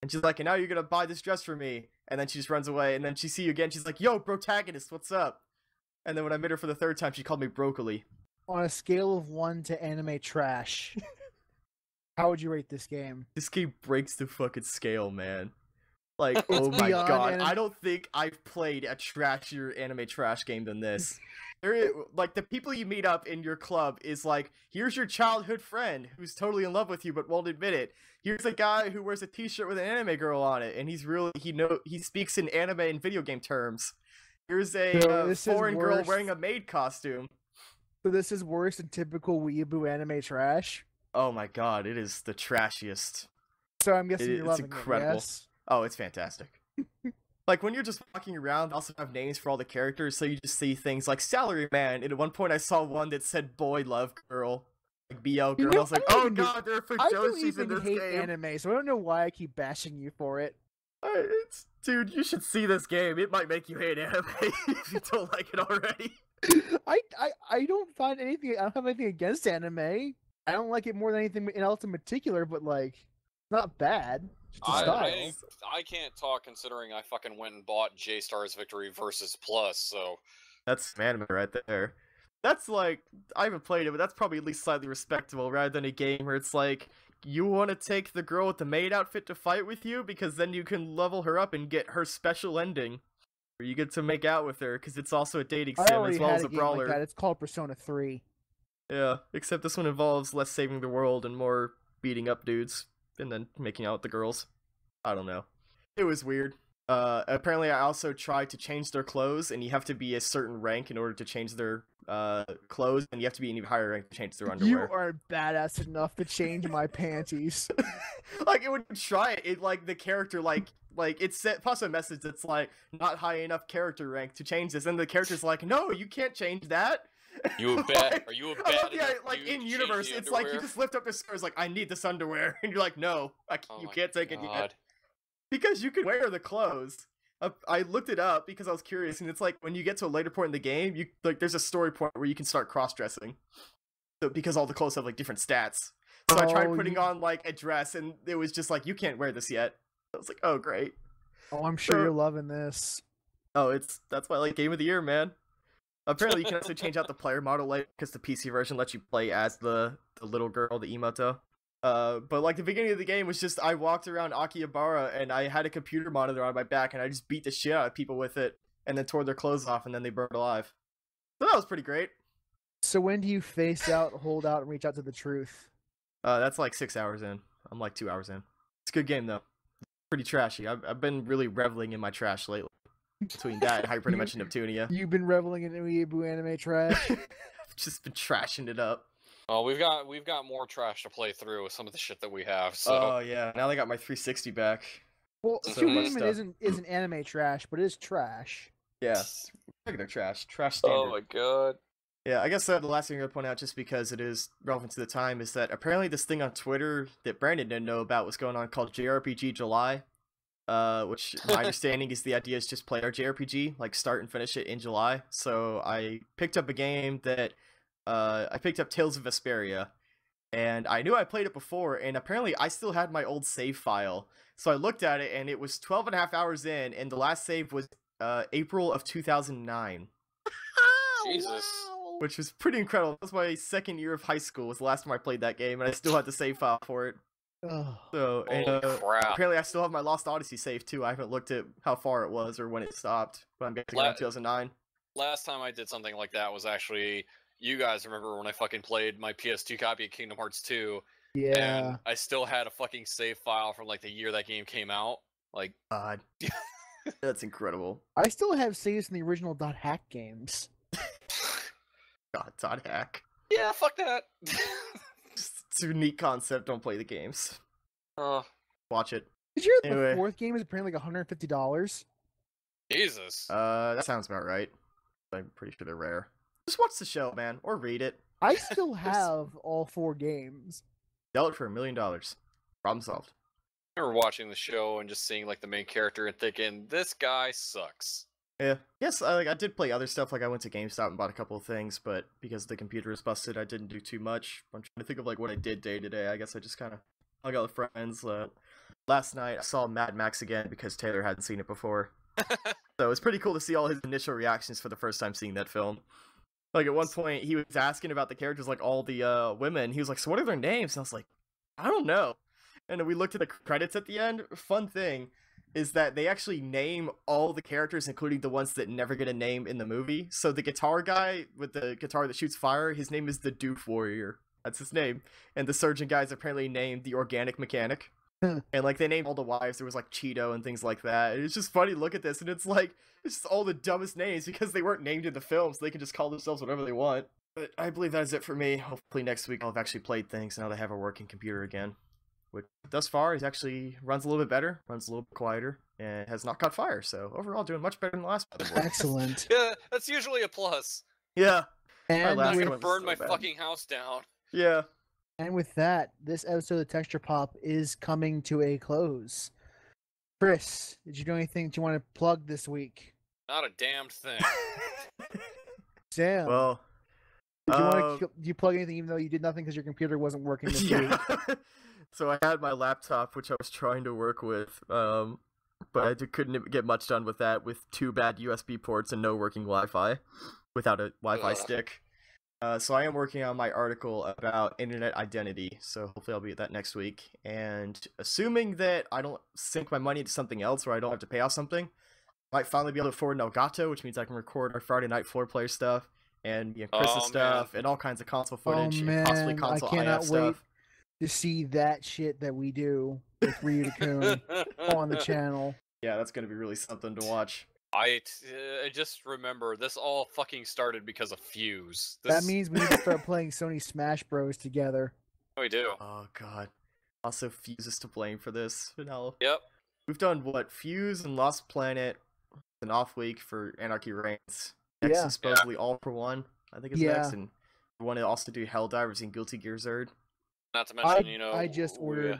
And she's like, and now you're gonna buy this dress for me. And then she just runs away. And then she sees you again. She's like, yo, protagonist, what's up? And then when I met her for the third time, she called me broccoli. On a scale of one to anime trash, how would you rate this game? This game breaks the fucking scale, man. Like, oh my god, I don't think I've played a trashier anime trash game than this. There is, like, the people you meet up in your club is like, here's your childhood friend who's totally in love with you but won't admit it. Here's a guy who wears a t-shirt with an anime girl on it, and he's really, he know he speaks in anime and video game terms. Here's a so uh, foreign girl wearing a maid costume. So this is worse than typical weeaboo anime trash? Oh my god, it is the trashiest. So I'm guessing it, you're loving it, yes? It's incredible. Oh, it's fantastic. Like, when you're just walking around, they also have names for all the characters, so you just see things like Salary Man, and at one point I saw one that said Boy Love Girl, like B L Girl, you know, and I was like, I oh god, they're Fujoshi's in this game. I hate anime, so I don't know why I keep bashing you for it. Uh, it's, dude, you should see this game. It might make you hate anime if you don't like it already. I, I, I don't find anything, I don't have anything against anime. I don't like it more than anything else in particular, but like, not bad. I, I, I can't talk considering I fucking went and bought J Star's Victory Versus Plus, so... That's anime right there. that's like, I haven't played it, but that's probably at least slightly respectable, rather than a game where it's like, you want to take the girl with the maid outfit to fight with you, because then you can level her up and get her special ending, where you get to make out with her, because it's also a dating sim as well as a brawler. Like that. It's called Persona three. Yeah, except this one involves less saving the world and more beating up dudes, and then making out with the girls. I don't know. It was weird. Uh, apparently I also tried to change their clothes, and you have to be a certain rank in order to change their uh, clothes, and you have to be an even higher rank to change their underwear. You are badass enough to change my panties. Like, it would try it, it like, the character, like, like it sent possible a message that's, like, not high enough character rank to change this, and the character's like, no, you can't change that. You a bad? Like, are you a bad? Yeah, like in universe, it's like you just lift up the skirts, like I need this underwear, and you're like, no, I can't, oh you can't take God. it yet, because you can wear the clothes. I, I looked it up because I was curious, and it's like when you get to a later point in the game, you like there's a story point where you can start cross dressing, so because all the clothes have like different stats. So oh, I tried putting you... on like a dress, and it was just like you can't wear this yet. I was like, oh great. Oh, I'm sure so, you're loving this. Oh, it's that's my like game of the year, man. Apparently, you can also change out the player model later because the P C version lets you play as the, the little girl, the Imoto. Uh, but like the beginning of the game was just I walked around Akihabara and I had a computer monitor on my back and I just beat the shit out of people with it and then tore their clothes off and then they burned alive. So that was pretty great. So when do you face out, hold out, and reach out to the truth? Uh, that's like six hours in. I'm like two hours in. It's a good game though. It's pretty trashy. I've, I've been really reveling in my trash lately. Between that and how you pretty much Neptunia. You've been reveling in Uebu anime trash. I've just been trashing it up. Oh, we've got we've got more trash to play through with some of the shit that we have. So. Oh yeah, now they got my three sixty back. Well, Human isn't isn't anime trash, but it is trash. Yeah, regular trash, trash standard. Oh my god. Yeah, I guess uh, the last thing I'm gonna point out, just because it is relevant to the time, is that apparently this thing on Twitter that Brandon didn't know about was going on called J R P G July. Uh, which my understanding is the idea is just play our J R P G, like start and finish it in July. So I picked up a game that, uh, I picked up Tales of Vesperia, and I knew I played it before, and apparently I still had my old save file. So I looked at it, and it was twelve and a half hours in, and the last save was, uh, April of two thousand nine. Jesus. Wow. Which was pretty incredible. That was my second year of high school was the last time I played that game, and I still had the save file for it. So and, uh, apparently I still have my Lost Odyssey save too. I haven't looked at how far it was or when it stopped, but I'm guessing around two thousand nine. Last time I did something like that was actually, you guys remember when I fucking played my P S two copy of Kingdom Hearts two. Yeah. And I still had a fucking save file from like the year that game came out. Like, God. That's incredible. I still have saves in the original Dot Hack games. God, Dot Hack. Yeah, fuck that. It's a unique concept, don't play the games. Uh, Watch it. Did you hear anyway. The fourth game is apparently like one hundred fifty dollars? Jesus. Uh, that sounds about right. I'm pretty sure they're rare. Just watch the show, man, or read it. I still have all four games. Sell it for a million dollars. Problem solved. I remember watching the show and just seeing like the main character and thinking, this guy sucks. Yeah. Yes, I, like, I did play other stuff, like I went to GameStop and bought a couple of things, but because the computer is busted, I didn't do too much. I'm trying to think of like what I did day to day. I guess I just kind of hung out with friends. Uh, last night, I saw Mad Max again because Taylor hadn't seen it before. So it was pretty cool to see all his initial reactions for the first time seeing that film. Like, at one point, he was asking about the characters, like all the uh, women. He was like, so what are their names? And I was like, I don't know. And then we looked at the credits at the end. Fun thing. Is that they actually name all the characters, including the ones that never get a name in the movie. So the guitar guy with the guitar that shoots fire, his name is the Doof Warrior. That's his name. And the surgeon guy is apparently named the Organic Mechanic. And like they named all the wives. There was like Cheeto and things like that. It's just funny to look at this, and it's like it's just all the dumbest names because they weren't named in the film, so they can just call themselves whatever they want. But I believe that is it for me. Hopefully next week I'll have actually played things now that I have a working computer again. Which thus far is actually runs a little bit better, runs a little bit quieter, and has not caught fire. So overall, doing much better than the last one. Excellent. Yeah, that's usually a plus. Yeah. And I'm gonna burn my bad. fucking house down. Yeah. And with that, this episode of Texture Pop is coming to a close. Chris, did you do anything that you want to plug this week? Not a damned thing. Sam. Well. Did you uh, want to? Did you plug anything, even though you did nothing because your computer wasn't working this yeah. week? So I had my laptop, which I was trying to work with, um, but I did, couldn't get much done with that with two bad U S B ports and no working Wi-Fi without a Wi-Fi Ugh. stick. Uh, so I am working on my article about internet identity, so hopefully I'll be at that next week. And assuming that I don't sink my money into something else where I don't have to pay off something, I might finally be able to afford an Elgato, which means I can record our Friday night floor player stuff, and you know, Chris's oh, stuff, man. and all kinds of console footage, oh, and possibly console I cannot I F wait stuff. to see that shit that we do with Ryutakun on the channel. Yeah, that's going to be really something to watch. I, uh, just remember, this all fucking started because of Fuse. This... That means we need to start playing Sony Smash Bros. Together. We do. Oh, God. Also, Fuse is to blame for this. No. Yep. We've done, what, Fuse and Lost Planet, an off week for Anarchy Reigns. Next yeah. is supposedly yeah. All for One. I think it's yeah. next. And we want to also do Helldivers and Guilty Gear Zerd. Not to mention, I, you know... I just ordered yeah.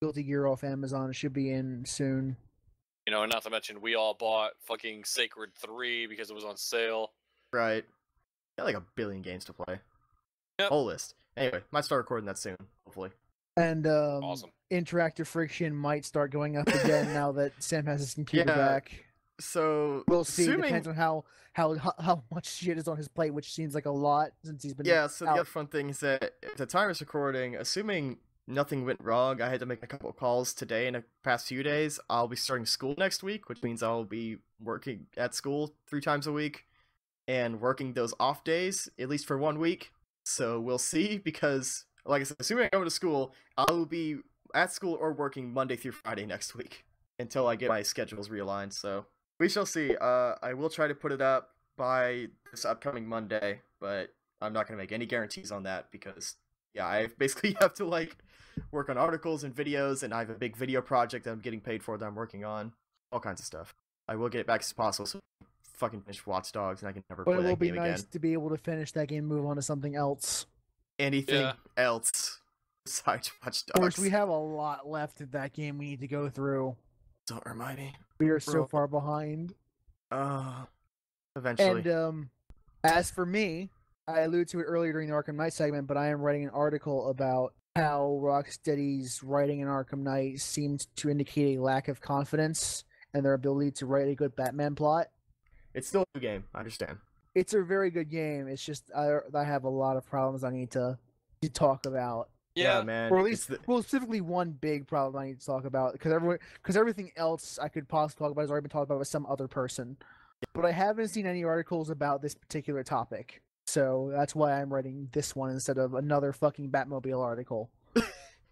Guilty Gear off Amazon. It should be in soon. You know, and not to mention, we all bought fucking Sacred three because it was on sale. Right. Got like a billion games to play. Yep. Whole list. Anyway, might start recording that soon, hopefully. And, um, awesome. Interactive Friction might start going up again now that Sam has his computer yeah. back. So, we'll see. Assuming... It depends on how, how, how much shit is on his plate, which seems like a lot since he's been Yeah, so out. The other fun thing is that at the time of this recording, assuming... nothing went wrong. I had to make a couple of calls today in the past few days. I'll be starting school next week, which means I'll be working at school three times a week and working those off days, at least for one week. So we'll see, because, like I said, assuming I go to school, I will be at school or working Monday through Friday next week until I get my schedules realigned. So we shall see. Uh, I will try to put it up by this upcoming Monday, but I'm not going to make any guarantees on that because... Yeah, I basically have to, like, work on articles and videos, and I have a big video project that I'm getting paid for that I'm working on. All kinds of stuff. I will get it back as possible, so I can fucking finish Watch Dogs, and I can never play that game again. But it will be nice to be able to finish that game and move on to something else. Anything yeah. else besides Watch Dogs. Of course, we have a lot left of that game we need to go through. Don't remind me. We are so far behind. Uh, eventually. And, um, as for me... I alluded to it earlier during the Arkham Knight segment, but I am writing an article about how Rocksteady's writing in Arkham Knight seemed to indicate a lack of confidence in their ability to write a good Batman plot. It's still a new game, I understand. It's a very good game, it's just I, I have a lot of problems I need to, to talk about. Yeah, yeah, man. Or at least, the... well, specifically one big problem I need to talk about, because everyone, because everything else I could possibly talk about has already been talked about by some other person. But I haven't seen any articles about this particular topic. So that's why I'm writing this one instead of another fucking Batmobile article.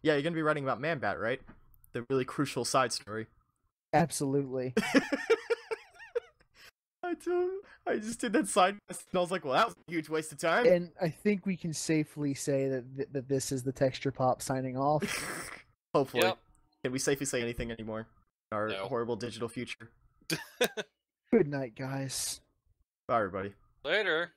Yeah, you're gonna be writing about Man-Bat, right? The really crucial side story. Absolutely. I don't, I just did that side quest and I was like, well, that was a huge waste of time. And I think we can safely say that th that this is the Texture Pop signing off. Hopefully. Yep. Can we safely say anything anymore in our no. horrible digital future? Good night, guys. Bye, everybody. Later.